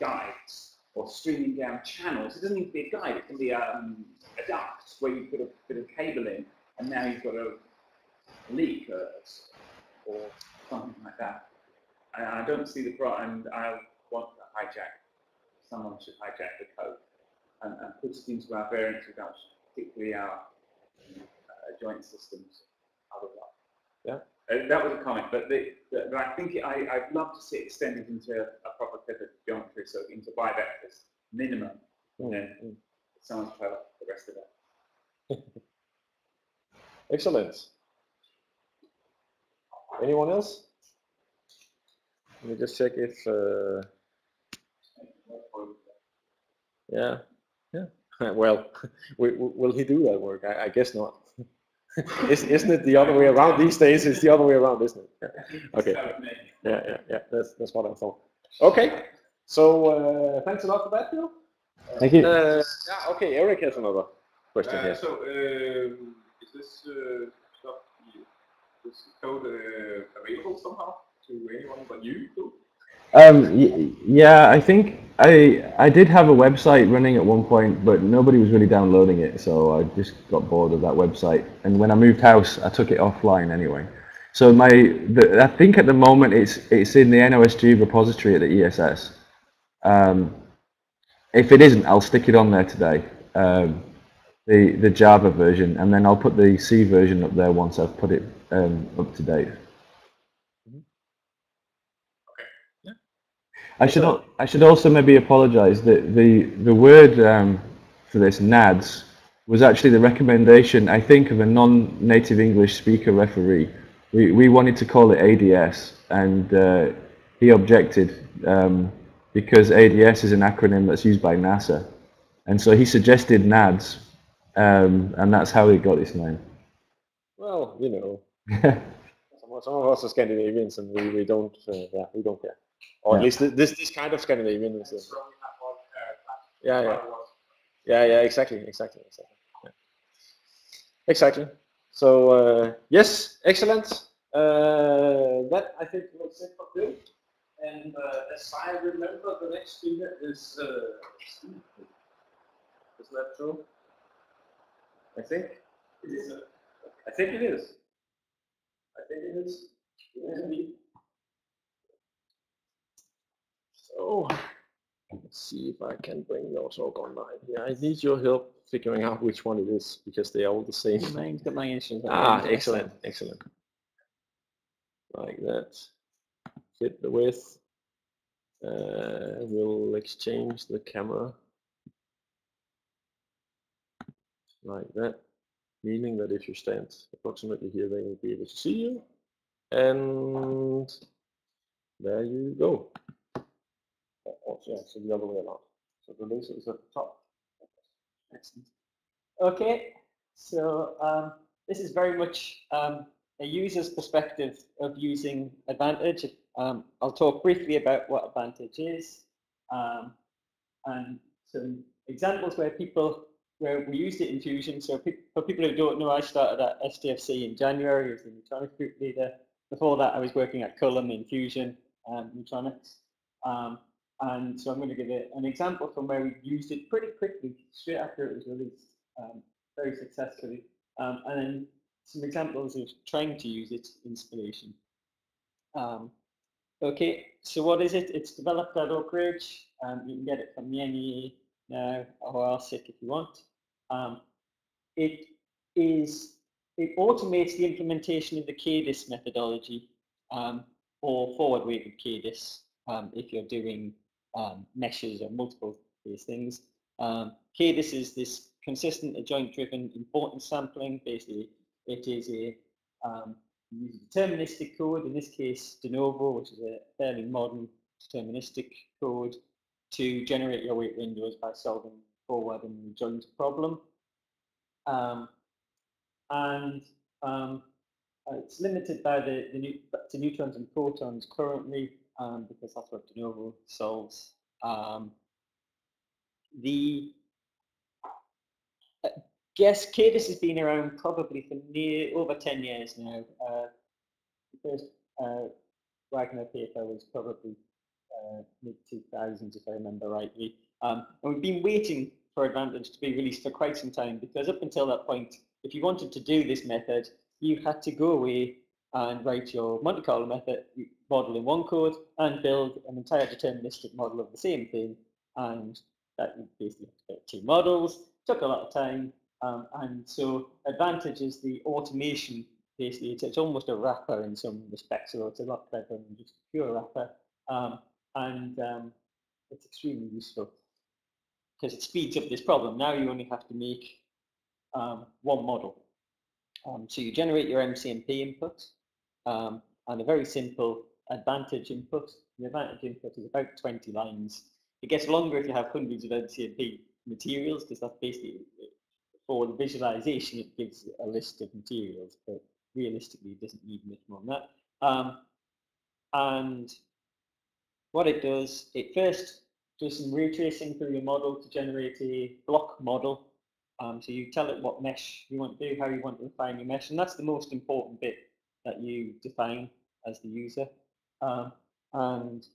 guides or streaming down channels. It doesn't need to be a guide, it can be um, a duct where you put a bit of cable in and now you've got a leak or, or something like that. And I don't see the problem, and I want to hijack, someone should hijack the code and, and put it into our variance reduction, particularly our uh, joint systems. Yeah. Uh, that was a comment, but, the, the, but I think it, I, I'd love to see it extended into a proper pivot geometry, so into bivectors, minimum. Mm. You know, mm. Someone's played up the rest of that. Excellent. Anyone else? Let me just check if. Uh... Yeah. Yeah. Well, will he do that work? I, I guess not. Isn't it the other way around these days? It's the other way around, isn't it? Yeah. Okay. Yeah, yeah, yeah. That's that's what I thought. Okay. So uh, thanks a lot for that, Bill. Uh, Thank you. Uh, yeah. Okay. Eric has another question uh, here. So um, is this uh, stuff, this code uh, available somehow to anyone but you? Um. Yeah. I think I I did have a website running at one point, but nobody was really downloading it, so I just got bored of that website. And when I moved house, I took it offline anyway. So my the, I think at the moment it's it's in the N O S G repository at the E S S. Um, if it isn't, I'll stick it on there today. Um, the the Java version, and then I'll put the C version up there once I've put it um, up to date. I should al I should also maybe apologise that the the word um, for this N A D S was actually the recommendation, I think, of a non-native English speaker referee. We we wanted to call it A D S, and uh, he objected um, because A D S is an acronym that's used by NASA, and so he suggested N A D S, um, and that's how he got his name. Well, you know, some, some of us are Scandinavians, and we we don't uh, yeah we don't care. Or yeah. At least this this kind of Scandinavian. Is, uh, yeah, yeah, yeah, yeah. Exactly, exactly, exactly. Yeah. Exactly. So uh, yes, excellent. Uh, that I think makes it for good. And uh, as I remember, the next speaker is uh, is that true? I think it is. I think it is. I think it is. It is. So let's see if I can bring those all online. Yeah, I need your help figuring out which one it is, because they are all the same. Mine's got my initials. Ah, excellent, excellent. Like that. Hit the width. Uh, we'll exchange the camera. Like that. Meaning that if you stand approximately here, they will be able to see you. And there you go. Yeah, so the other way around. So the laser is at the top. Excellent. Okay, so um, this is very much um, a user's perspective of using Advantage. Um, I'll talk briefly about what Advantage is um, and some examples where people where we used it in Fusion. So pe for people who don't know, I started at S D F C in January as the Neutronics group leader. Before that, I was working at Cullum in Fusion um, Neutronics. Um, And so I'm going to give it an example from where we used it pretty quickly, straight after it was released, um, very successfully. Um, and then some examples of trying to use it in simulation. Um, okay, so what is it? It's developed at Oak Ridge. Um, you can get it from the N E A now, or S I C if you want. Um, it is it automates the implementation of the CADIS methodology, um, or forward-weighted CADIS, um, if you're doing Um, meshes or multiple of these things. Um, CADIS is this consistent adjoint-driven importance sampling. Basically, it is a um, deterministic code, in this case de novo, which is a fairly modern deterministic code, to generate your weight windows by solving forward and adjoint problem. Um, and um, it's limited by the, the new, to neutrons and protons currently. Um, because that's what de novo solves. Um, the I guess CADIS has been around probably for near over ten years now. Uh, the first uh, Wagner paper was probably uh, mid two thousands, if I remember rightly. Um, and we've been waiting for Advantage to be released for quite some time, because up until that point, if you wanted to do this method, you had to go away and write your Monte Carlo method model in one code and build an entire deterministic model of the same thing. And that basically took two models, took a lot of time. Um, and so Advantage is the automation, basically. It's, it's almost a wrapper in some respects, so it's a lot cleverer than just a pure wrapper. Um, and um, it's extremely useful because it speeds up this problem. Now you only have to make um, one model. Um, so you generate your M C M P input um, and a very simple Advantage input. The Advantage input is about twenty lines. It gets longer if you have hundreds of M C M P materials, because that's basically, for the visualization, it gives a list of materials, but realistically it doesn't need much more than that. Um, and what it does, it first does some ray tracing through your model to generate a block model. Um, so you tell it what mesh you want to do, how you want to define your mesh, and that's the most important bit that you define as the user. Um, and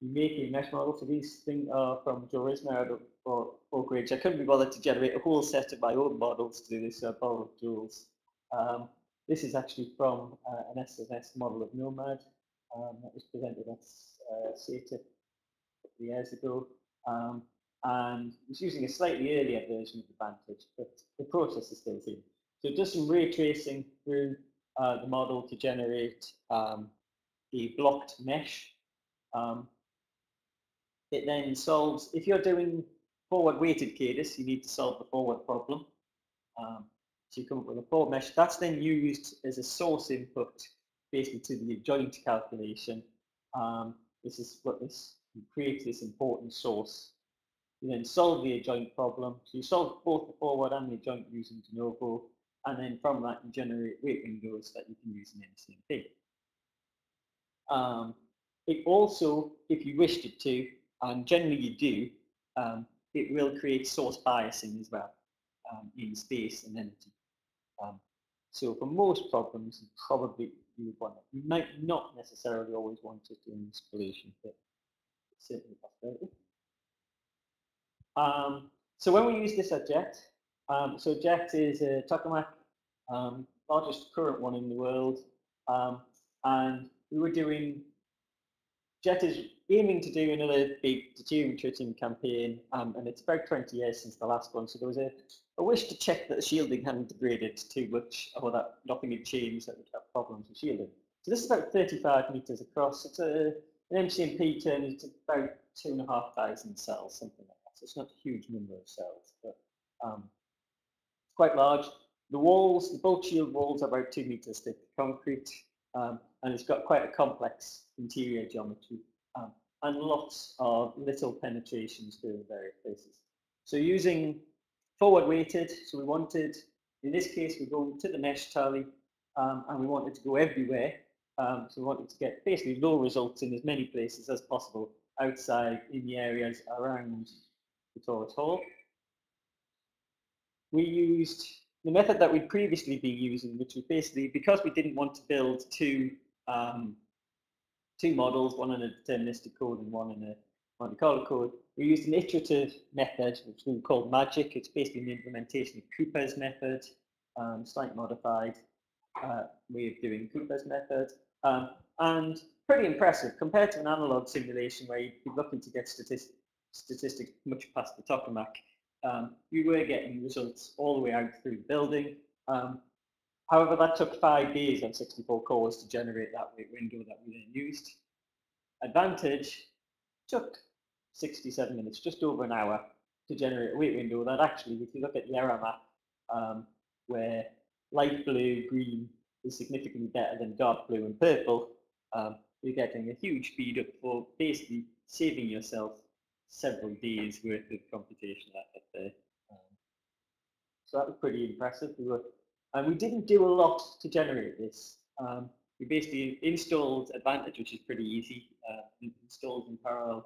you make a mesh model. So these things are from Jorisma out of Oak Ridge. I couldn't be bothered to generate a whole set of my own models to do this, so I borrowed tools. Um, this is actually from uh, an S N S model of Nomad um, that was presented at uh, S A T A a couple of years ago. Um, and it's using a slightly earlier version of Advantage, but the process is still the same. So it does some ray tracing through uh, the model to generate um, a blocked mesh. Um, it then solves, if you're doing forward-weighted CADIS, you need to solve the forward problem. Um, so you come up with a forward mesh. That's then used as a source input, basically, to the joint calculation. Um, this is what this, you create this important source. You then solve the adjoint problem. So you solve both the forward and the adjoint using de novo, and then from that you generate weight windows that you can use in M C M P. Um, it also, if you wished it to, and generally you do, um, it will create source biasing as well um, in space and energy. Um, so for most problems, you probably you want it. You might not necessarily always want it in installation, but it's certainly a possibility. Um, so when we use this at JET, um, so JET is a tokamak, um, largest current one in the world, um, and we were doing, JET is aiming to do another big deuterium tritium campaign, um, and it's about twenty years since the last one, so there was a, a wish to check that the shielding hadn't degraded too much, or that nothing had changed that would have problems with shielding. So this is about thirty-five meters across. It's a, an M C M P turn, it's about two and a half thousand cells, something like that. So it's not a huge number of cells, but um, it's quite large. The walls, the bolt shield walls, are about two meters thick concrete, um, and it's got quite a complex interior geometry, um, and lots of little penetrations through various places. So using forward weighted, so we wanted, in this case, we're going to the mesh tally, um, and we wanted to go everywhere. Um, so we wanted to get basically low results in as many places as possible outside in the areas around the torus hall. We used the method that we'd previously been using, which was basically, because we didn't want to build two um, two models, one in a deterministic code and one in a Monte Carlo code, we used an iterative method, which we called MAGIC. It's basically an implementation of Cooper's method, um, slight modified uh, way of doing Cooper's method. Um, and pretty impressive compared to an analog simulation where you'd be looking to get statistics statistics much past the tokamak. Um, we were getting results all the way out through the building. Um, however, that took five days on sixty-four cores to generate that weight window that we then used. Advantage took sixty-seven minutes, just over an hour, to generate a weight window that actually, if you look at the error map, um, where light blue, green is significantly better than dark blue and purple, um, you're getting a huge speed up for basically saving yourself several days worth of computational effort there. Um, so that was pretty impressive. We were, and we didn't do a lot to generate this. Um, we basically installed Advantage, which is pretty easy. Uh, installed in parallel,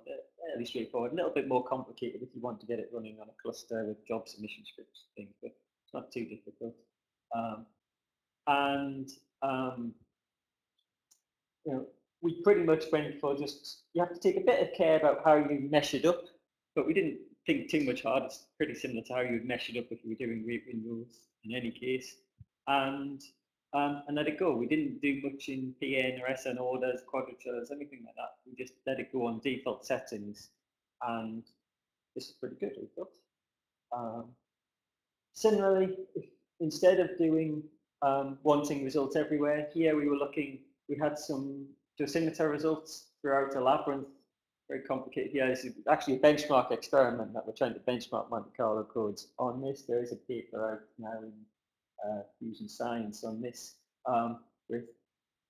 fairly straightforward. A little bit more complicated if you want to get it running on a cluster with job submission scripts and things, but it's not too difficult. Um, and um, you know, we pretty much went for just, you have to take a bit of care about how you mesh it up, but we didn't think too much hard. It's pretty similar to how you would mesh it up if you were doing rate win rules in any case. And um, and let it go. We didn't do much in P N or S N orders, quadratures, anything like that. We just let it go on default settings. And this is pretty good, we thought. Um, similarly, if, instead of doing um, wanting results everywhere, here we were looking, we had some dosimeter results throughout a labyrinth. Very complicated. Yeah, it's actually a benchmark experiment that we're trying to benchmark Monte Carlo codes on this. There is a paper out now in uh, Fusion Science on this, um, with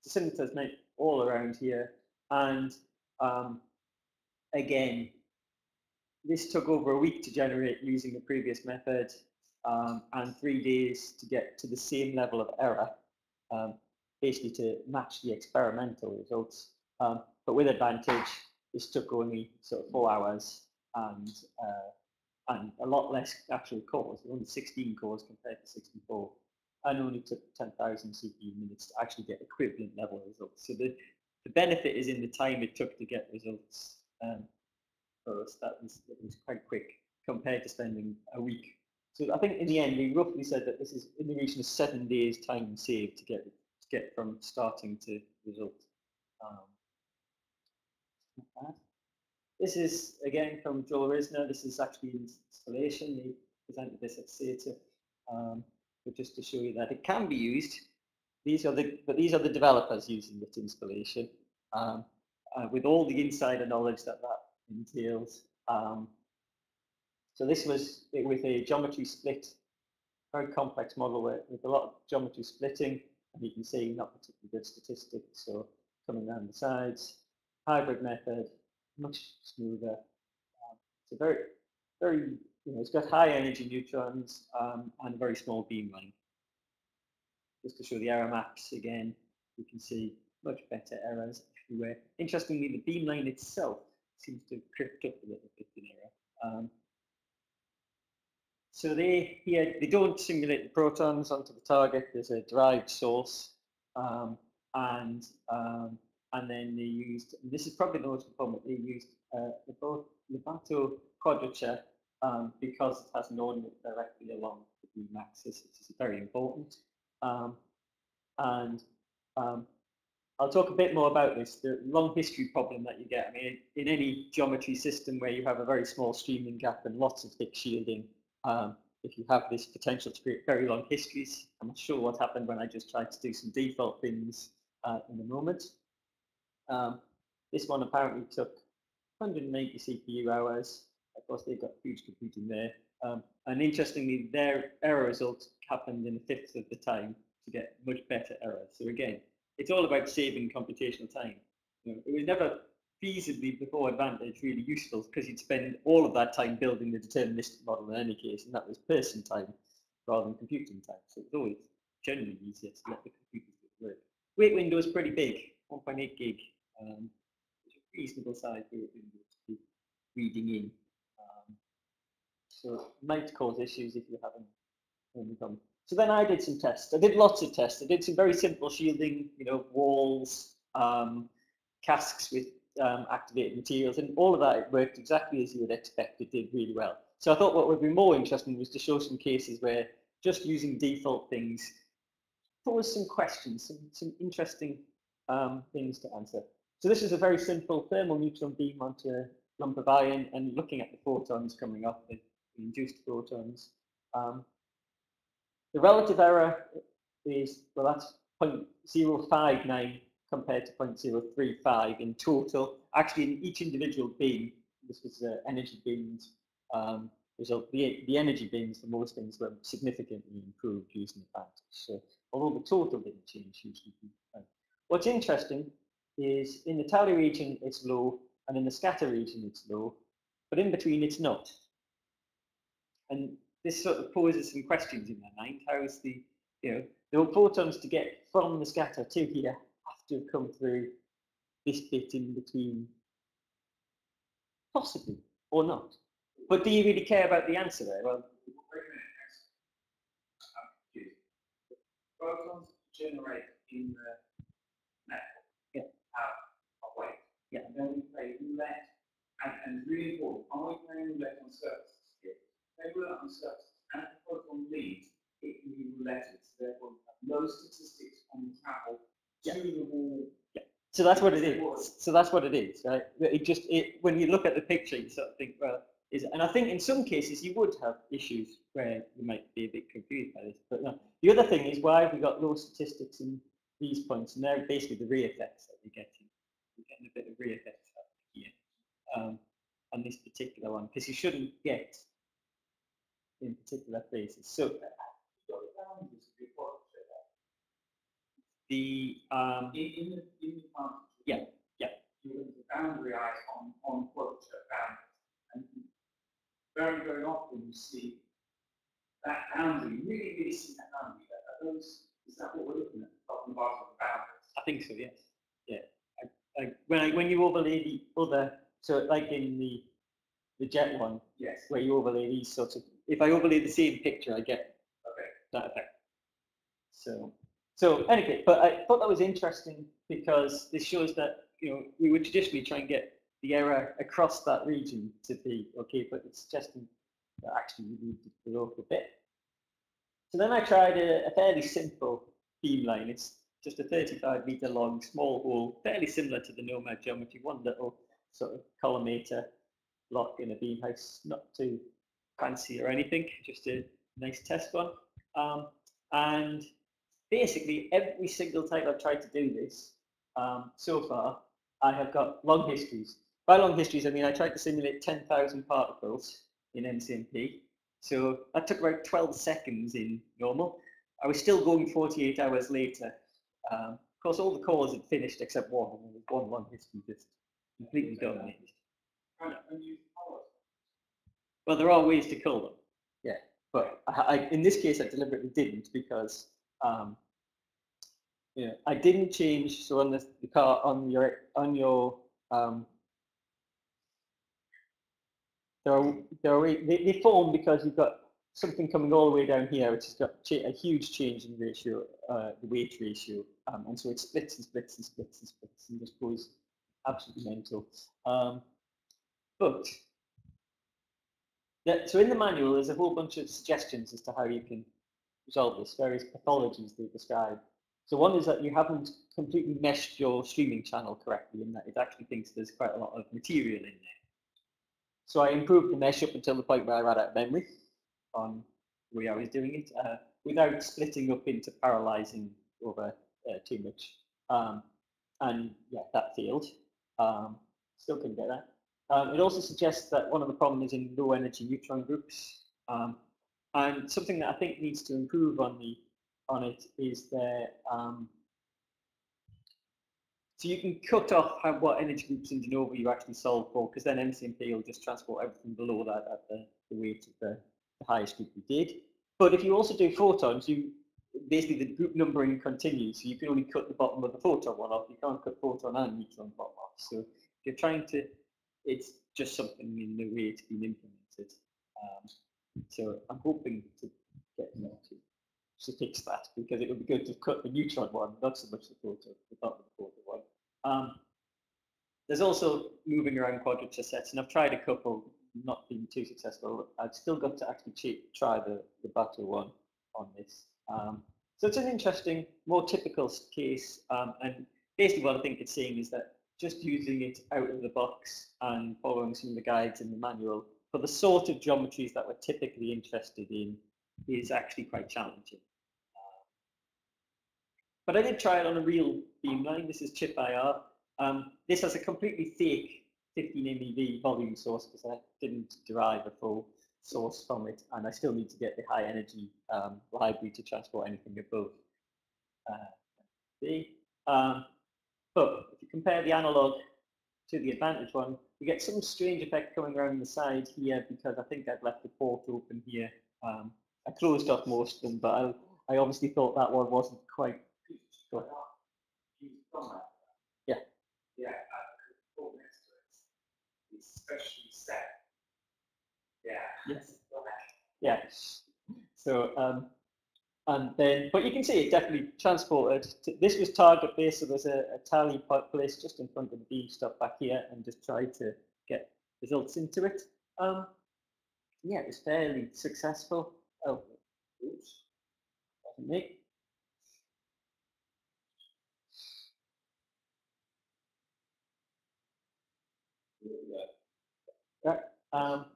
dosimeters made all around here. And um, again, this took over a week to generate using the previous method, um, and three days to get to the same level of error, um, basically to match the experimental results. Um, but with advantage, this took only sort of four hours and uh, and a lot less actual cores, only sixteen cores compared to sixty-four, and only took ten thousand C P U minutes to actually get equivalent level results. So the, the benefit is in the time it took to get results. Um, for us, that was, that was quite quick compared to spending a week. So I think in the end, we roughly said that this is in the region of seven days time saved to get to get from starting to result. Um, This is, again, from Joel Risner. This is actually an installation. They presented this at SATA, um, but just to show you that it can be used. These are the, but these are the developers using this installation, um, uh, with all the insider knowledge that that entails. Um, so this was with a geometry split, very complex model with a lot of geometry splitting, and you can see not particularly good statistics, so coming down the sides. Hybrid method, much smoother. Um, it's a very, very, you know, it's got high energy neutrons, um, and a very small beam running. Just to show the error maps again, you can see much better errors everywhere. Interestingly, the beamline itself seems to have crept up a little bit in error. Um, so they here they don't simulate the protons onto the target. There's a derived source, um, and um, And then they used, this is probably the most important, they used uh, the Levato quadrature, um, because it has an ordinate directly along the beam axis, which is very important. Um, and um, I'll talk a bit more about this, the long history problem that you get. I mean, in any geometry system where you have a very small streaming gap and lots of thick shielding, um, if you have this potential to create very long histories, I'm not sure what happened when I just tried to do some default things uh, in the moment. Um, this one apparently took one hundred eighty C P U hours. Of course, they've got huge computing there. Um, and interestingly, their error results happened in a fifth of the time to get much better error. So again, it's all about saving computational time. You know, it was never feasibly before advantage really useful, because you'd spend all of that time building the deterministic model in any case, and that was person time rather than computing time. So it's always generally easier to let the computers work. Weight window is pretty big, one point eight gig. Um, it's a reasonable size for it to be reading in. Um, so it might cause issues if you haven't overcome. So then I did some tests. I did lots of tests. I did some very simple shielding, you know, walls, um, casks with um, activated materials, and all of that. It worked exactly as you would expect. It did really well. So I thought what would be more interesting was to show some cases where just using default things posed some questions, some, some interesting um, things to answer. So this is a very simple thermal neutron beam onto a lump of iron, and looking at the photons coming off, the induced photons. Um, the relative error is, well, that's zero point zero five nine compared to zero point zero three five in total. Actually, in each individual beam, this was the energy beams um, result. The, the energy beams for most things were significantly improved using advantage. So although the total didn't change hugely. What's interesting is in the tally region it's low, and in the scatter region it's low, but in between it's not. And this sort of poses some questions in my mind. How is the, you know, the photons to get from the scatter to here have to have come through this bit in between? Possibly, or not. But do you really care about the answer there? Well, wait a minute, next. I'm confused. The photons generate in the Yeah. And then we play roulette, and, and really important, are we playing roulette on surface? yeah. to the wall. Yeah. So that's what it is. So that's what it is, right? It just it, when you look at the picture, you sort of think, well, is it? And I think in some cases you would have issues where you might be a bit confused by this. But no, the other thing is why have we got low statistics in these points, and they're basically the ray effects that you're getting. You're getting a bit of ray effects out here um, on this particular one because you shouldn't get in particular places. So. Uh, The um, in, in the in the boundary, yeah, yeah, you have the boundary eyes on on quadrature boundaries, and very very often you see that boundary. You really really see that boundary. That, that those is that what we're looking at? Top and bottom of the boundaries. I think so. Yes. Yeah. I, I, when I, when you overlay the other, so like in the the jet one, yes, where you overlay these sorts of. If I overlay the same picture, I get okay that effect. So. So anyway, but I thought that was interesting because this shows that, you know, we would traditionally try and get the error across that region to be okay, but it's suggesting that actually we need to go up a bit. So then I tried a, a fairly simple beamline. It's just a thirty-five meter long small hole, fairly similar to the Nomad geometry, one little sort of collimator block in a beam house, not too fancy or anything, just a nice test one. Um, and basically, every single time I've tried to do this um, so far, I have got long histories. By long histories, I mean I tried to simulate ten thousand particles in M C M P. So that took about twelve seconds in normal. I was still going forty-eight hours later. Um, of course, all the cores had finished except one. And one long history just completely dominated. Well, there are ways to cull them. Yeah, but I, I, in this case, I deliberately didn't because. Um, you know, I didn't change. So on the, the car, on your, on your, um, there are, there are, they, they form because you've got something coming all the way down here, which has got a huge change in ratio, uh, the weight ratio, um, and so it splits and splits and splits and splits and just goes absolutely mental. Um, but that, so in the manual, there's a whole bunch of suggestions as to how you can resolve this, various pathologies they describe. So one is that you haven't completely meshed your streaming channel correctly in that it actually thinks there's quite a lot of material in there. So I improved the mesh up until the point where I ran out of memory on the way I was doing it uh, without splitting up into parallelizing over uh, too much. Um, and yeah, that failed. Um, still couldn't get that. Um, it also suggests that one of the problems is in low energy neutron groups. Um, And something that I think needs to improve on the on it is that um, so you can cut off how, what energy groups in de novo you actually solve for, because then M C M P will just transport everything below that at the, the weight of the, the highest group you did. But if you also do photons, you basically the group numbering continues, so you can only cut the bottom of the photon one off. You can't cut photon and neutron bottom off. So if you're trying to, it's just something in the way it's been implemented. Um, So I'm hoping to get them to, to fix that, because it would be good to cut the neutron one, not so much the photo, the bottom of the photo one. Um, there's also moving around quadrature sets, and I've tried a couple, not been too successful. I've still got to actually try the, the battle one on this. Um, so it's an interesting, more typical case, um, and basically what I think it's saying is that just using it out of the box and following some of the guides in the manual for the sort of geometries that we're typically interested in is actually quite challenging. But I did try it on a real beamline. This is Chip I R. Um, this has a completely fake fifteen M E V volume source because I didn't derive a full source from it, and I still need to get the high energy um, library to transport anything above B. Uh, um, but if you compare the analog to the advantage one, you get some strange effect coming around the side here because I think I've left the port open here. Um, I closed off most of them, but I, I obviously thought that one wasn't quite good. Yeah. Yeah, I could next to it. It's especially set. Yeah. Yes. Yeah. So, um, and then, but you can see it definitely transported. To, this was target based, so there's a, a tally place just in front of the beam stop back here, and just try to get results into it. Um, yeah, it was fairly successful. Oh, oops, wasn't me. Right. Um,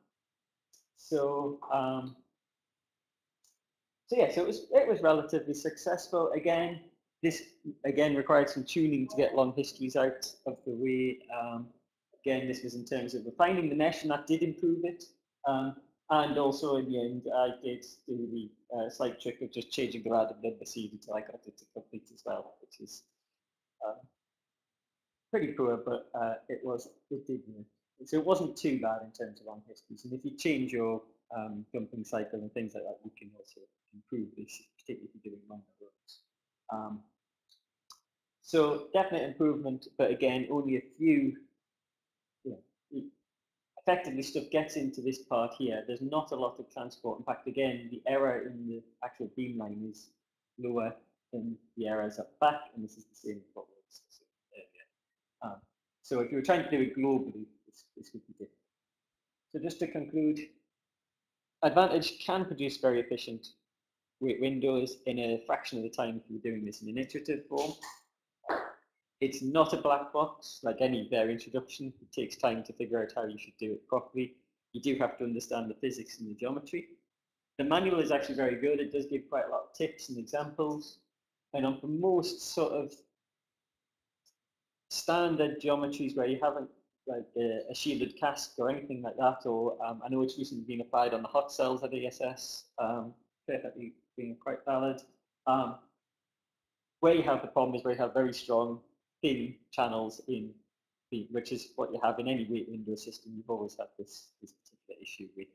so, um, so yeah, so it was it was relatively successful. Again, this again required some tuning to get long histories out of the way. Um, again, this was in terms of refining the mesh, and that did improve it. Um, and also in the end, I did do the uh, slight trick of just changing the rad and then the seed until I got it to complete as well, which is um, pretty poor, but uh, it was it did work. So it wasn't too bad in terms of long histories. And if you change your um, dumping cycle and things like that, you can also improve this, particularly if you're doing longer runs. Um, so definite improvement, but again, only a few. You know, effectively, stuff gets into this part here. There's not a lot of transport. In fact, again, the error in the actual beamline is lower than the errors up back, and this is the same problem. Um, so if you were trying to do it globally, this would be different. So just to conclude, Advantage can produce very efficient weight windows in a fraction of the time if you're doing this in an iterative form. It's not a black box like any V A R introduction. It takes time to figure out how you should do it properly. You do have to understand the physics and the geometry. The manual is actually very good. It does give quite a lot of tips and examples. And on for most sort of standard geometries where you haven't like a, a shielded cask or anything like that, or um, I know it's recently been applied on the hot cells at E S S, um, perfectly being quite valid. Um, where you have the problem is where you have very strong thin channels in beam, which is what you have in any weight window system. You've always had this, this particular issue with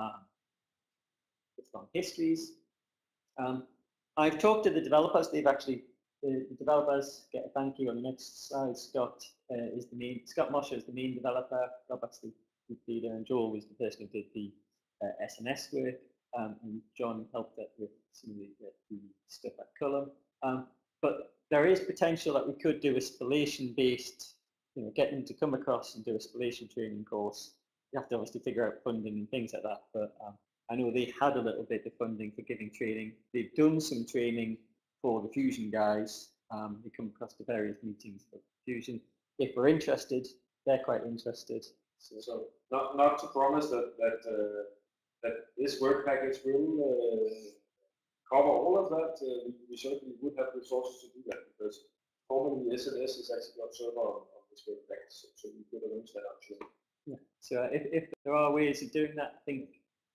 um, long histories. Um, I've talked to the developers. They've actually The developers get a thank you on the next slide. Scott uh, is the main. Scott Mosher is the main developer. Robert's the group leader, and Joel was the person who did the uh, S N S work. Um, and John helped out with some of the, uh, the stuff at Cullum. Um, but there is potential that we could do a spallation-based, you know, get them to come across and do a spallation training course. You have to obviously figure out funding and things like that. But um, I know they had a little bit of funding for giving training. They've done some training for the fusion guys. Um, they come across to various meetings for fusion. If we're interested, they're quite interested. So, so not not to promise that that uh, that this work package will uh, cover all of that. Uh, we certainly would have resources to do that, because formally S N S is actually not served on, on this work package. So, so we could arrange that, I'm sure. Yeah. So if if there are ways of doing that, I think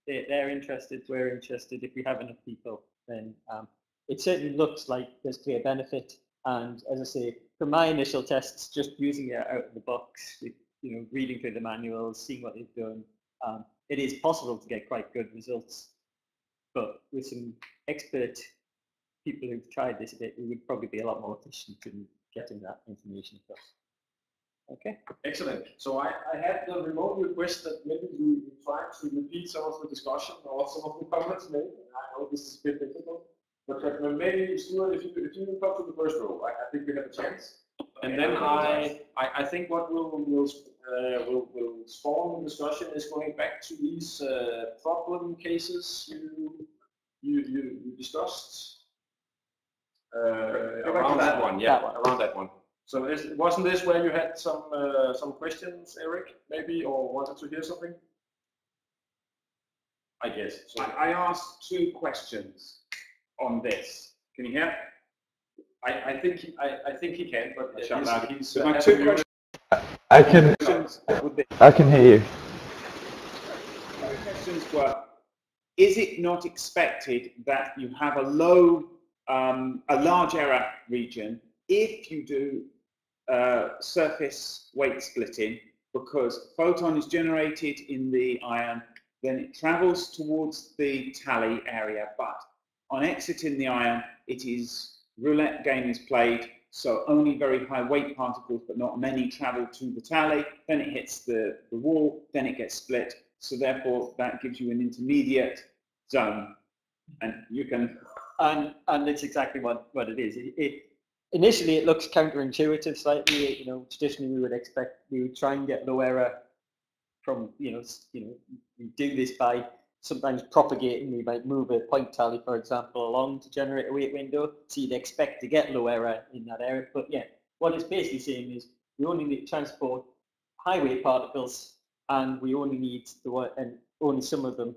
they're, they're interested. We're interested. If we have enough people, then. Um, It certainly looks like there's clear benefit, and as I say, from my initial tests, just using it out of the box, you know, reading through the manuals, seeing what they've done, um, it is possible to get quite good results. But with some expert people who've tried this a bit, we would probably be a lot more efficient in getting that information across. Okay. Excellent. So I, I had the remote request that maybe you try to repeat some of the discussion or some of the comments made. I know this is a bit difficult. But maybe, Stuart, if you if you come to the first row, I, I think we have a chance. And then I I, I think what will will uh, will will spawn the discussion is going back to these uh, problem cases you you you, you discussed uh, around that one, yeah, that one. around that one. So is, wasn't this where you had some uh, some questions, Eric, maybe, or wanted to hear something? I guess. So I, I asked two questions on this. Can you hear? I, I think he, I, I think he can, but he's, he's, uh, he's two questions. I can I can hear you. My questions were: is it not expected that you have a low, um, a large error region if you do uh, surface weight splitting, because photon is generated in the ion, then it travels towards the tally area, but on exiting the ion, it is roulette game is played, so only very high weight particles, but not many, travel to the tally, then it hits the, the wall, then it gets split, so therefore that gives you an intermediate zone. And you can... And, and it's exactly what, what it is. It, it, initially it looks counterintuitive slightly. You know, traditionally we would expect, we would try and get low error from, you know, you know, we do this by sometimes propagating. We might move a point tally, for example, along to generate a weight window, so you'd expect to get low error in that area. But yeah, what it's basically saying is we only need to transport high weight particles and we only need the one, and only some of them,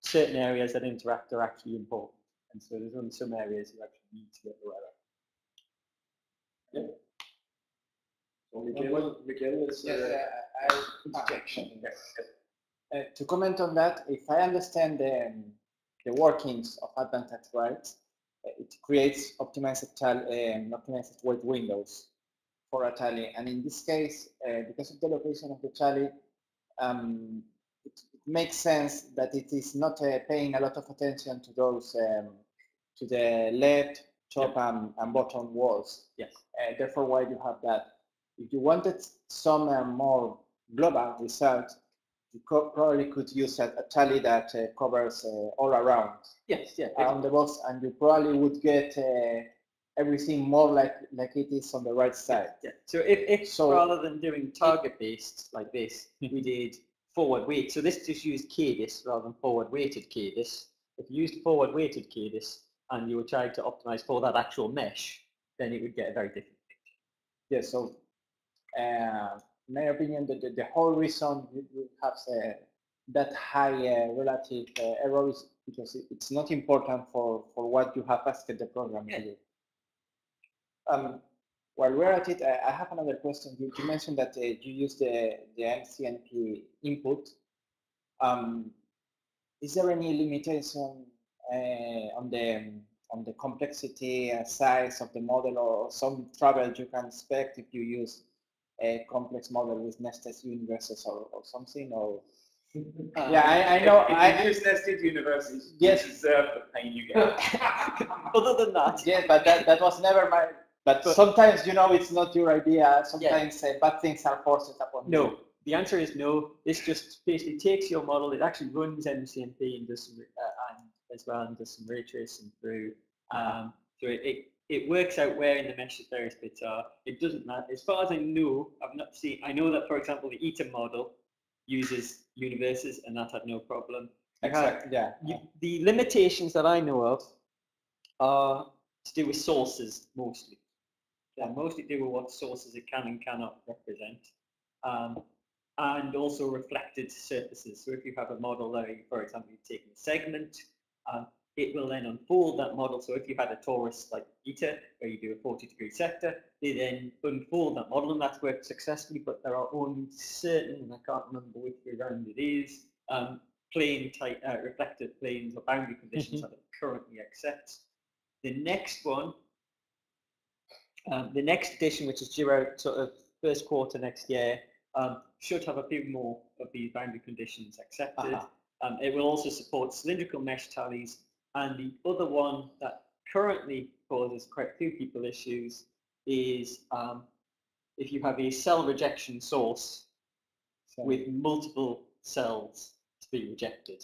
certain areas that interact are actually important. And so there's only some areas you actually need to get aware of. Yeah. So Miguel, Miguel is yes, uh, uh, I, yes. uh, to comment on that, if I understand the, um, the workings of advanced actuarials, uh, it creates optimized, um, optimized weight windows for a tally. And in this case, uh, because of the location of the tally, um, it, it makes sense that it is not uh, paying a lot of attention to those um, to the left, top, yeah. and, and bottom walls. Yes. Uh, therefore, why do you have that? If you wanted some uh, more global result, you co probably could use a, a tally that uh, covers uh, all around. Yes, yeah, around exactly. the box, and you probably would get uh, everything more like like it is on the right side. Yeah. So if, if so, rather than doing target based like this, we did forward weight. So this just used CADIS rather than forward weighted CADIS. If you used forward weighted CADIS and you were trying to optimize for that actual mesh, then it would get a very different picture. Yeah. So. Uh, in my opinion, the, the, the whole reason you, you have uh, that high uh, relative uh, error is because it, it's not important for, for what you have asked the program to do. Um, while we're at it, I, I have another question. You, you mentioned that uh, you use the, the M C N P input. Um, is there any limitation uh, on the um, on the complexity and size of the model, or some trouble you can expect if you use a complex model with nested universes or, or something, or uh, yeah, I, I know. If, if I use nested universes. Yes, you deserve the pain you get. Other than that, yes, but that, that was never my. But, but sometimes you know it's not your idea. Sometimes yeah. uh, bad things are forced upon no, you. No, the answer is no. This just basically takes your model. It actually runs M C M P and does some, uh, and as well and does some ray tracing through. Um, so it, it It works out where in the mesh the various bits are. It doesn't matter. As far as I know, I've not seen. I know that, for example, the ITER model uses universes, and that had no problem. Exactly. Yeah. You, the limitations that I know of are to do with sources mostly. They're yeah. mostly to do with what sources it can and cannot represent, um, and also reflected surfaces. So if you have a model that, for example, you've taken a segment. Um, It will then unfold that model. So if you had a torus like ITER, where you do a forty degree sector, they then unfold that model, and that's worked successfully. But there are only certain, and I can't remember which round it is, um, plane type, uh, reflective planes or boundary conditions that it currently accepts. The next one, um, the next edition, which is due out sort of first quarter next year, um, should have a few more of these boundary conditions accepted. Uh-huh. Um, it will also support cylindrical mesh tallies. And the other one that currently causes quite a few people issues is um, if you have a cell rejection source so, with multiple cells to be rejected,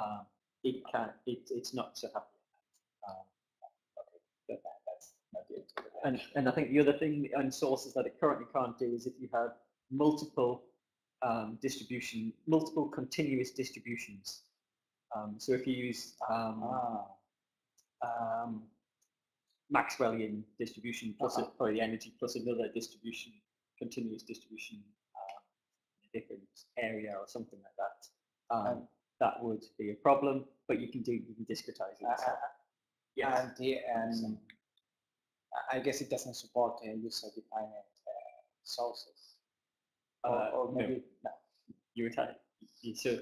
um, it can it, it's not so happy. Um, okay. That's not good. And and I think the other thing on sources that it currently can't do is if you have multiple um, distribution, multiple continuous distributions. Um, so if you use um, ah. um, Maxwellian distribution plus uh-huh. a, the energy plus another distribution, continuous distribution uh, in a different area or something like that, um, um, that would be a problem. But you can do you can discretize it. Uh, so. Yes. And the, um, I guess it doesn't support uh, user-defined uh, sources. Or, uh, or maybe no. no. You so.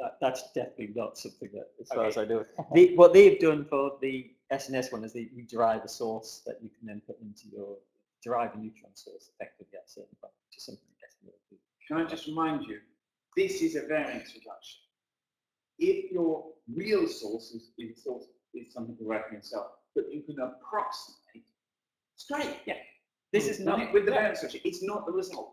That, that's definitely not something that, as okay. far as I know, the, what they've done for the S N S one is that you derive a source that you can then put into your, derive a neutron source effectively at a certain point, which is something that gets really good. Can I just remind you, this is a variance reduction. If your real source is, is, source is something correcting itself, but you can approximate straight. Yeah. This is not, with the variance reduction, it's not the result.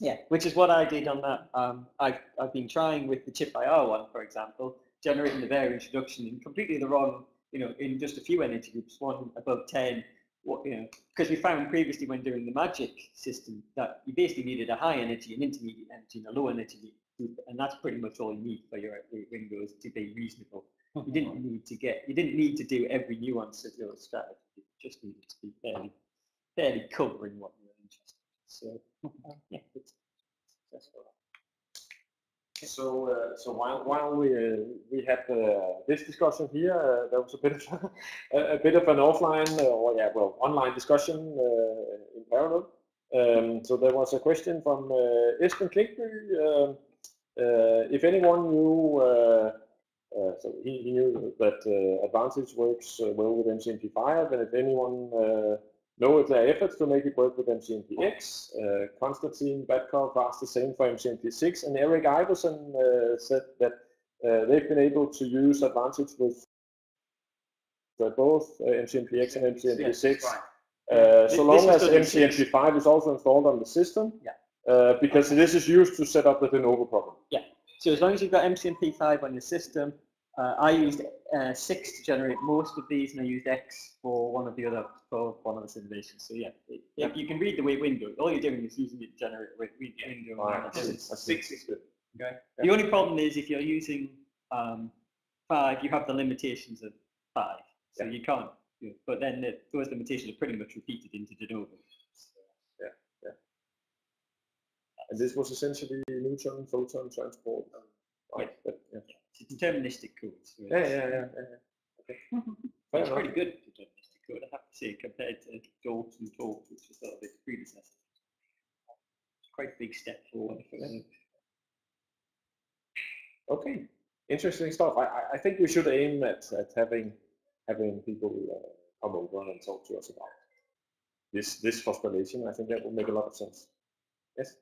Yeah, which is what I did on that. Um, I've, I've been trying with the Chip I R one, for example, generating the variance reduction in completely the wrong, you know, in just a few energy groups, one above ten, what, you know, because we found previously when doing the MAGIC system that you basically needed a high energy, an intermediate energy, and a low energy group, and that's pretty much all you need for your windows to be reasonable. You didn't need to get, you didn't need to do every nuance of your strategy, you just needed to be fairly, fairly covering what you're interested in. So, yeah, it's successful. So, uh, so while while we uh, we had uh, this discussion here, uh, there was a bit of a bit of an offline, uh, or yeah, well, online discussion uh, in parallel. Um, so there was a question from uh, Espen Klinkby, uh, uh, if anyone knew. Uh, Uh, so he, he knew that uh, Advantage works uh, well with M C M P five, and if anyone uh, knows their efforts to make it work with M C N P X, uh, Konstantin Batkov asked the same for M C M P six, and Eric Iverson uh, said that uh, they've been able to use Advantage with uh, both uh, M C M P X and M C M P six, yeah, right. uh, so this long as M C M P five is also installed on the system, yeah. uh, because okay. this is used to set up the de novo problem. Yeah. So as long as you've got M C M P five on your system, uh, I used uh, six to generate most of these, and I used X for one of the other for one of the simulations. So yeah, it, yeah, you can read the wave window. All you're doing is using it to generate a read window. Oh, right. Six is good. Okay. Yeah. The only problem is if you're using um, five, you have the limitations of five, so yeah. you can't. Yeah. But then the, those limitations are pretty much repeated into de novo. And this was essentially neutron, photon transport. Um, yeah. But, yeah. yeah. It's deterministic code. So yeah, yeah, yeah. yeah. Okay. It's pretty good deterministic code, I have to say, compared to Dawes and Talks, which was sort of its predecessor. It's quite a big step forward. Yeah. Okay, interesting stuff. I, I think we should aim at, at having having people uh, come over and talk to us about this this postulation. I think that will make a lot of sense. Yes.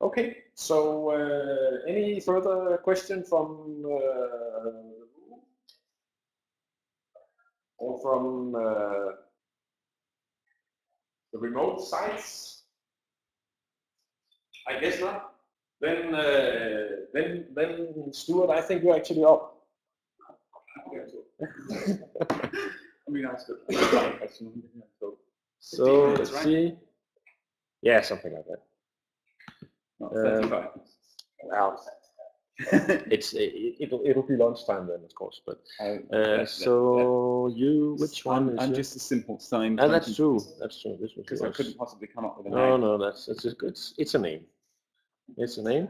Okay, so uh, any further question from uh, or from uh, the remote sites? I guess not. Then, uh, then, then, Stuart, I think you're actually up. I mean, I still have a question. So let's see. Yeah, something like that. Um, well, it's it, it'll it'll be lunchtime then, of course. But uh, so you, which one? I'm, is I'm your? just a simple sign. Oh, that's true. That's true. This because I couldn't possibly come up with a no, name. No, no, that's it's a, it's it's a name. It's a name.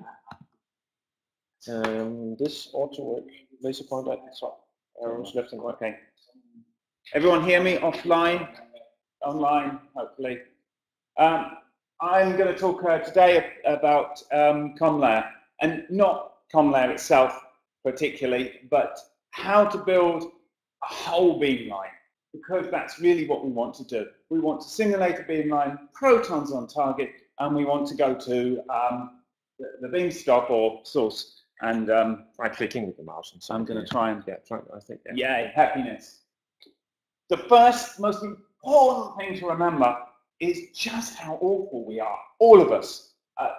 Um, this ought to work. Laser point at the top. Arrows left and right. Okay. Everyone hear me? Offline, online, hopefully. Um, I'm going to talk uh, today about um, CombLayer, and not CombLayer itself particularly, but how to build a whole beamline, because that's really what we want to do. We want to simulate a beamline, protons on target, and we want to go to um, the, the beam stop or source. And um, by clicking with the mouse, and so I'm going to try and yeah, try. I think yeah. Yay, happiness. The first, most important thing to remember is just how awful we are, all of us. Uh,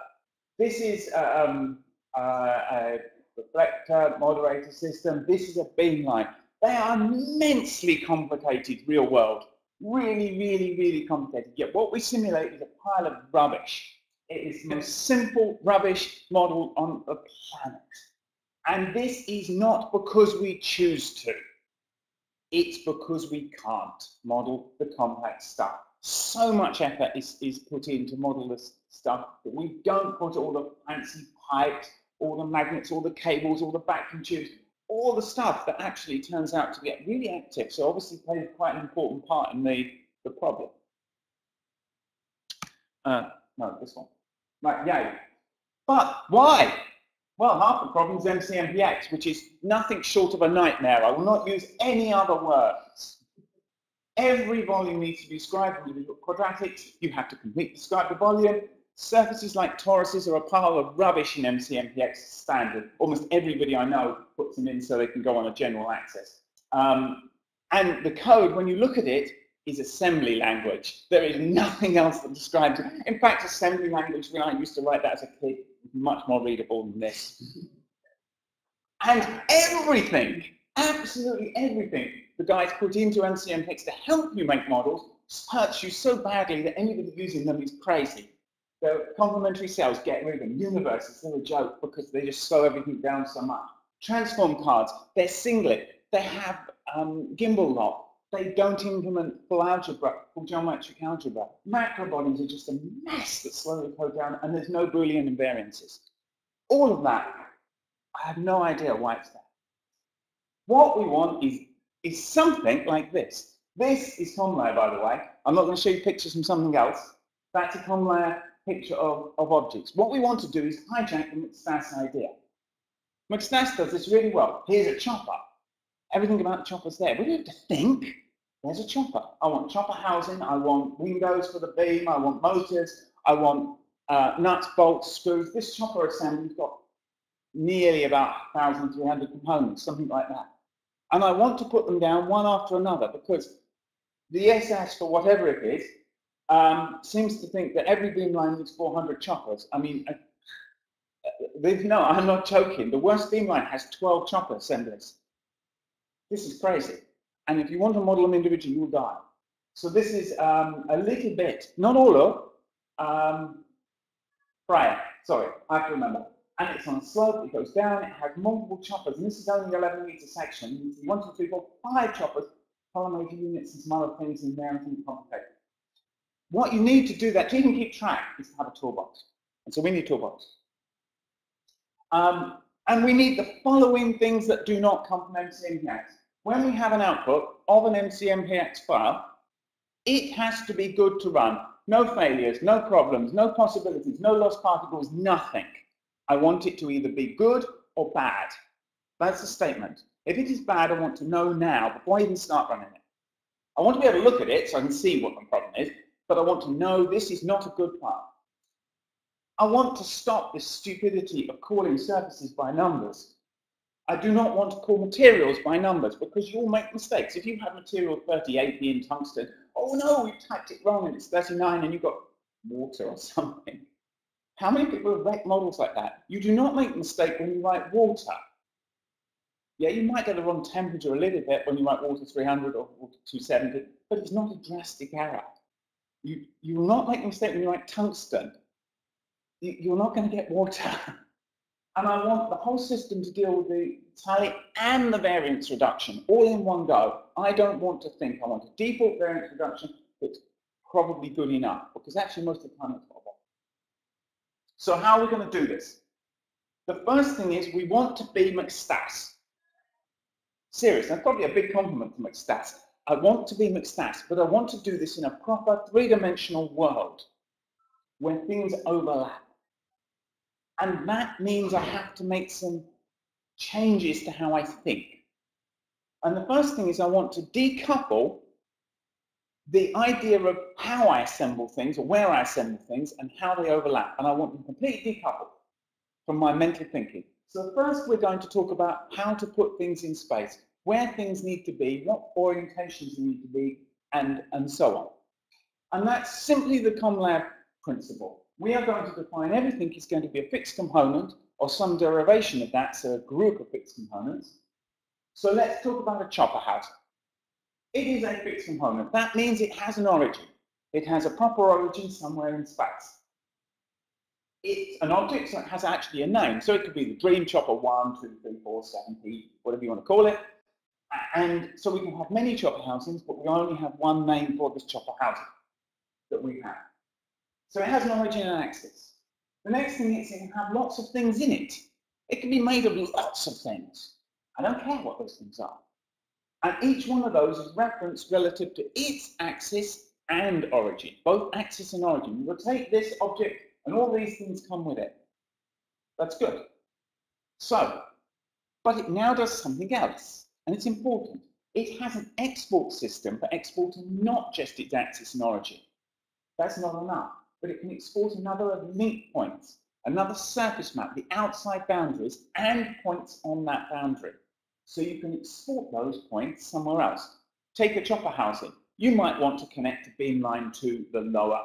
this is um, uh, a reflector moderator system. This is a beamline. They are immensely complicated, real world. Really, really, really complicated. Yet what we simulate is a pile of rubbish. It is the most simple rubbish model on the planet. And this is not because we choose to. It's because we can't model the complex stuff. So much effort is, is put into model this stuff that we don't put all the fancy pipes, all the magnets, all the cables, all the vacuum tubes, all the stuff that actually turns out to be really active. So obviously plays quite an important part in the, the problem. Uh, no, this one. Right, yay. But why? Well, half the problem is M C M P X, which is nothing short of a nightmare. I will not use any other words. Every volume needs to be described in individual quadratics. You have to completely describe the volume. Surfaces like toruses are a pile of rubbish in M C M P X standard. Almost everybody I know puts them in so they can go on a general access. Um, and the code, when you look at it, is assembly language. There is nothing else that describes it. In fact, assembly language, when I used to write that as a kid, was much more readable than this. And everything, absolutely everything, the guys put into M C M P X to help you make models hurts you so badly that anybody using them is crazy. The complementary cells, get rid of them. Universes, they're a joke because they just slow everything down so much. Transform cards, they're singlet. They have um, gimbal lock. They don't implement full algebra, full geometric algebra. Macro bodies are just a mess that slow the code down, and there's no Boolean invariances. all of that. I have no idea why it's there. What we want is, is something like this. This is CombLayer, by the way. I'm not going to show you pictures from something else. That's a CombLayer picture of, of objects. What we want to do is hijack the McStas idea. McStas does this really well. Here's a chopper. Everything about the chopper's there. We don't have to think. There's a chopper. I want chopper housing. I want windows for the beam. I want motors. I want uh, nuts, bolts, screws. This chopper assembly's got nearly about one thousand three hundred components, something like that. And I want to put them down one after another because the S S, for whatever it is, um, seems to think that every beamline needs four hundred choppers. I mean, I, no, I'm not joking. The worst beamline has twelve chopper assemblies. This is crazy. And if you want to model them individually, you'll die. So this is um, a little bit, not all of, um, prior. Sorry, I have to remember. And it's on a slope, it goes down, it has multiple choppers, and this is only an eleven meter section. One, two, three, four, five choppers, column over units and some other things in there and things complicated. What you need to do that to even keep track is to have a toolbox. And so we need a toolbox. Um, and we need the following things that do not come from M C M P X. When we have an output of an M C M P X file, it has to be good to run. No failures, no problems, no possibilities, no lost particles, nothing. I want it to either be good or bad. That's a statement. If it is bad, I want to know now before I even start running it. I want to be able to look at it so I can see what the problem is, but I want to know this is not a good file. I want to stop this stupidity of calling surfaces by numbers. I do not want to call materials by numbers because you will make mistakes. If you have material thirty-eight being tungsten, oh no, we typed it wrong and it's thirty-nine and you got water or something. How many people have wrecked models like that? You do not make a mistake when you write water. Yeah, you might get the wrong temperature a little bit when you write water three hundred or water two seventy, but it's not a drastic error. You, you will not make a mistake when you write tungsten. You, you're not going to get water. And I want the whole system to deal with the tally and the variance reduction all in one go. I don't want to think. I want a default variance reduction that's probably good enough, because actually most of the time it's not. So how are we going to do this? The first thing is we want to be McStas. Seriously, that's probably a big compliment to McStas. I want to be McStas, but I want to do this in a proper three-dimensional world where things overlap. And that means I have to make some changes to how I think. And the first thing is I want to decouple the idea of how I assemble things, or where I assemble things, and how they overlap. And I want them completely decoupled from my mental thinking. So first we're going to talk about how to put things in space, where things need to be, what orientations they need to be, and, and so on. And that's simply the CombLayer principle. We are going to define everything is going to be a fixed component, or some derivation of that, so a group of fixed components. So let's talk about a chopper house. It is a fixed component. That means it has an origin. It has a proper origin somewhere in space. It's an object that has actually a name. So it could be the Dream Chopper one, two, three, four, seven, eight, whatever you want to call it. And so we can have many chopper housings, but we only have one name for this chopper housing that we have. So it has an origin and an axis. The next thing is it can have lots of things in it. It can be made of lots of things. I don't care what those things are. And each one of those is referenced relative to its axis and origin, both axis and origin. You will take this object and all these things come with it. That's good. So, but it now does something else, and it's important. It has an export system for exporting not just its axis and origin. That's not enough, but it can export another of link points, another surface map, the outside boundaries, and points on that boundary. So you can export those points somewhere else. Take a chopper housing. You might want to connect a beamline to the lower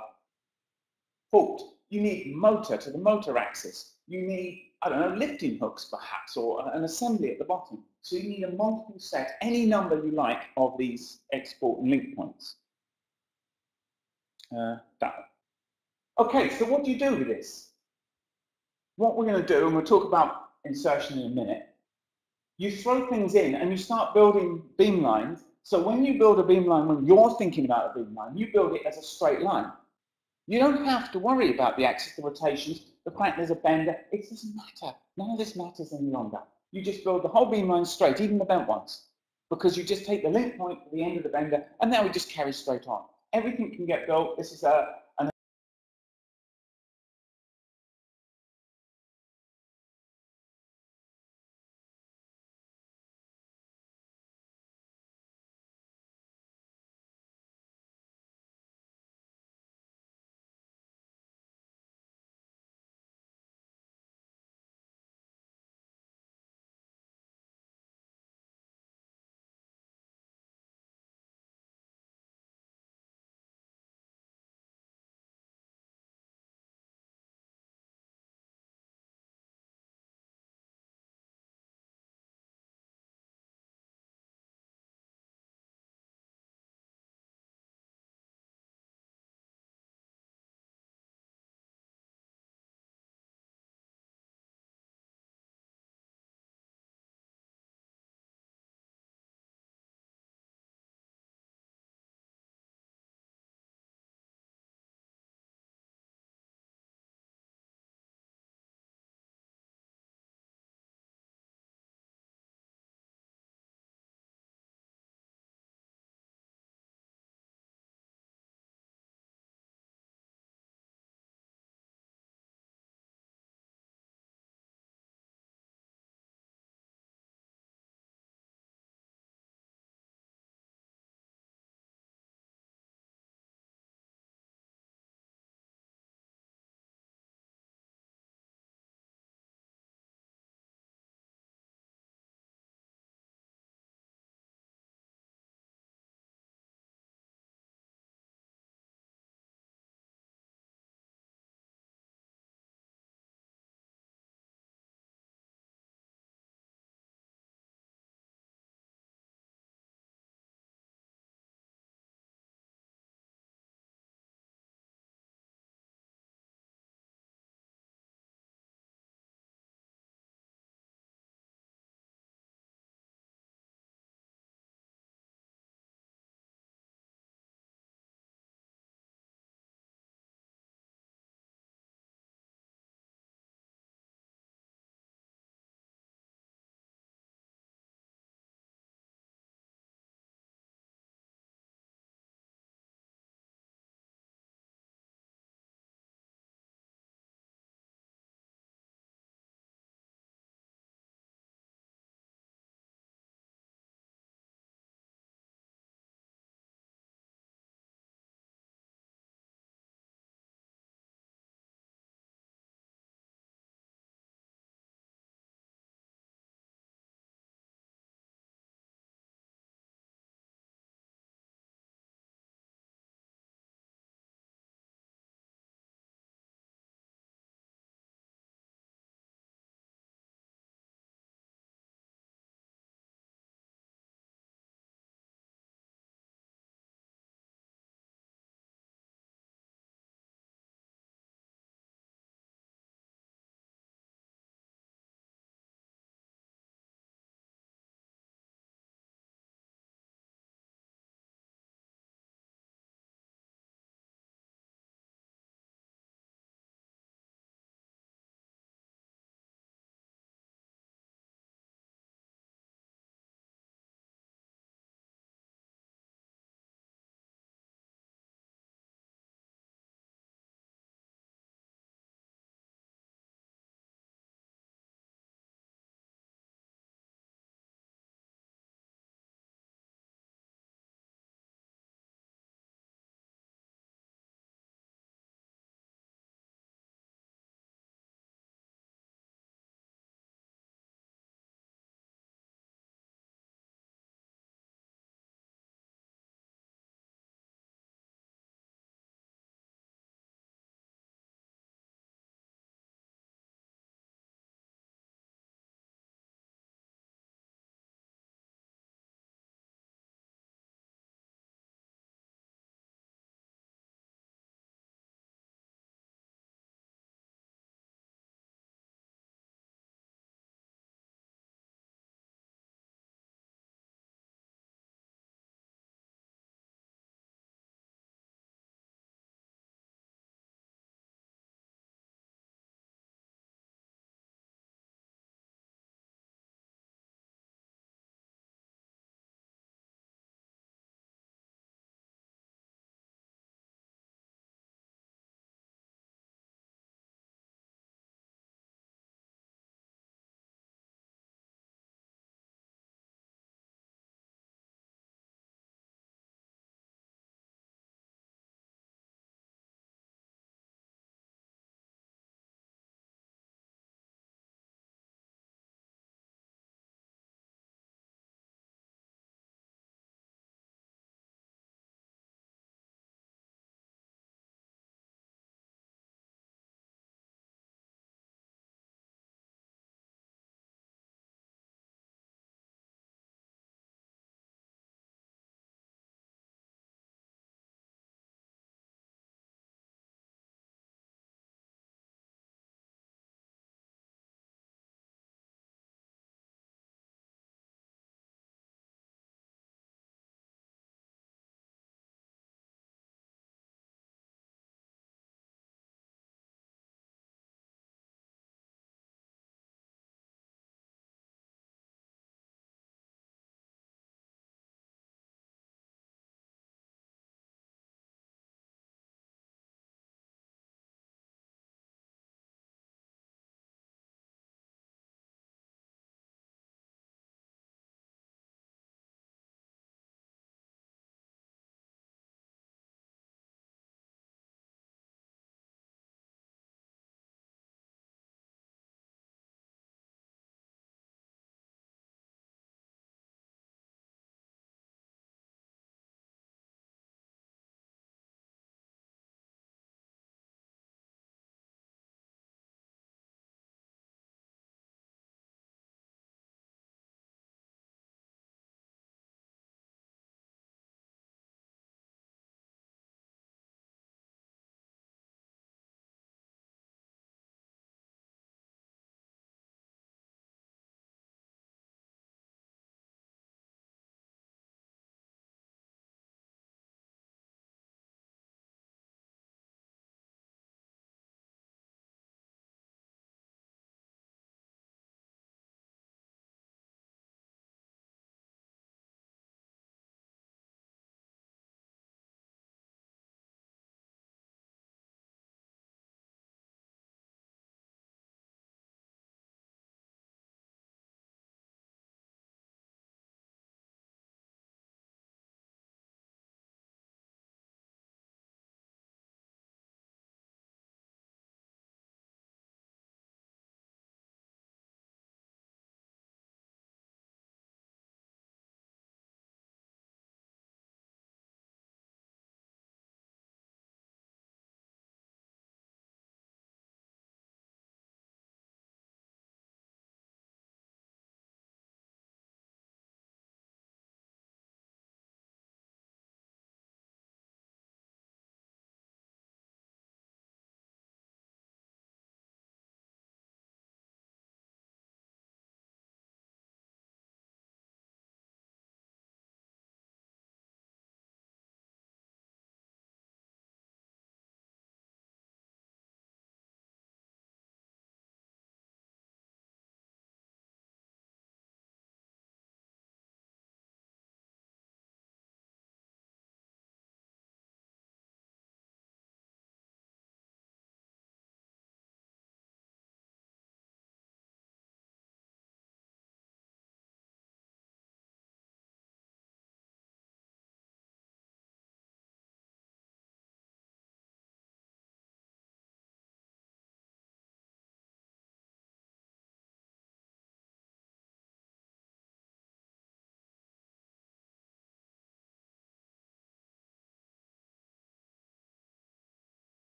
port. You need motor to the motor axis. You need, I don't know, lifting hooks perhaps, or an assembly at the bottom. So you need a multiple set, any number you like, of these export and link points. Uh, that one. Okay, so what do you do with this? What we're going to do, and we'll talk about insertion in a minute, you throw things in and you start building beamlines. So when you build a beamline, when you're thinking about a beamline, you build it as a straight line. You don't have to worry about the axis, the rotations, the fact there's a bender. It doesn't matter. None of this matters any longer. You just build the whole beamline straight, even the bent ones, because you just take the link point to the end of the bender, and then we just carry straight on. Everything can get built. This is a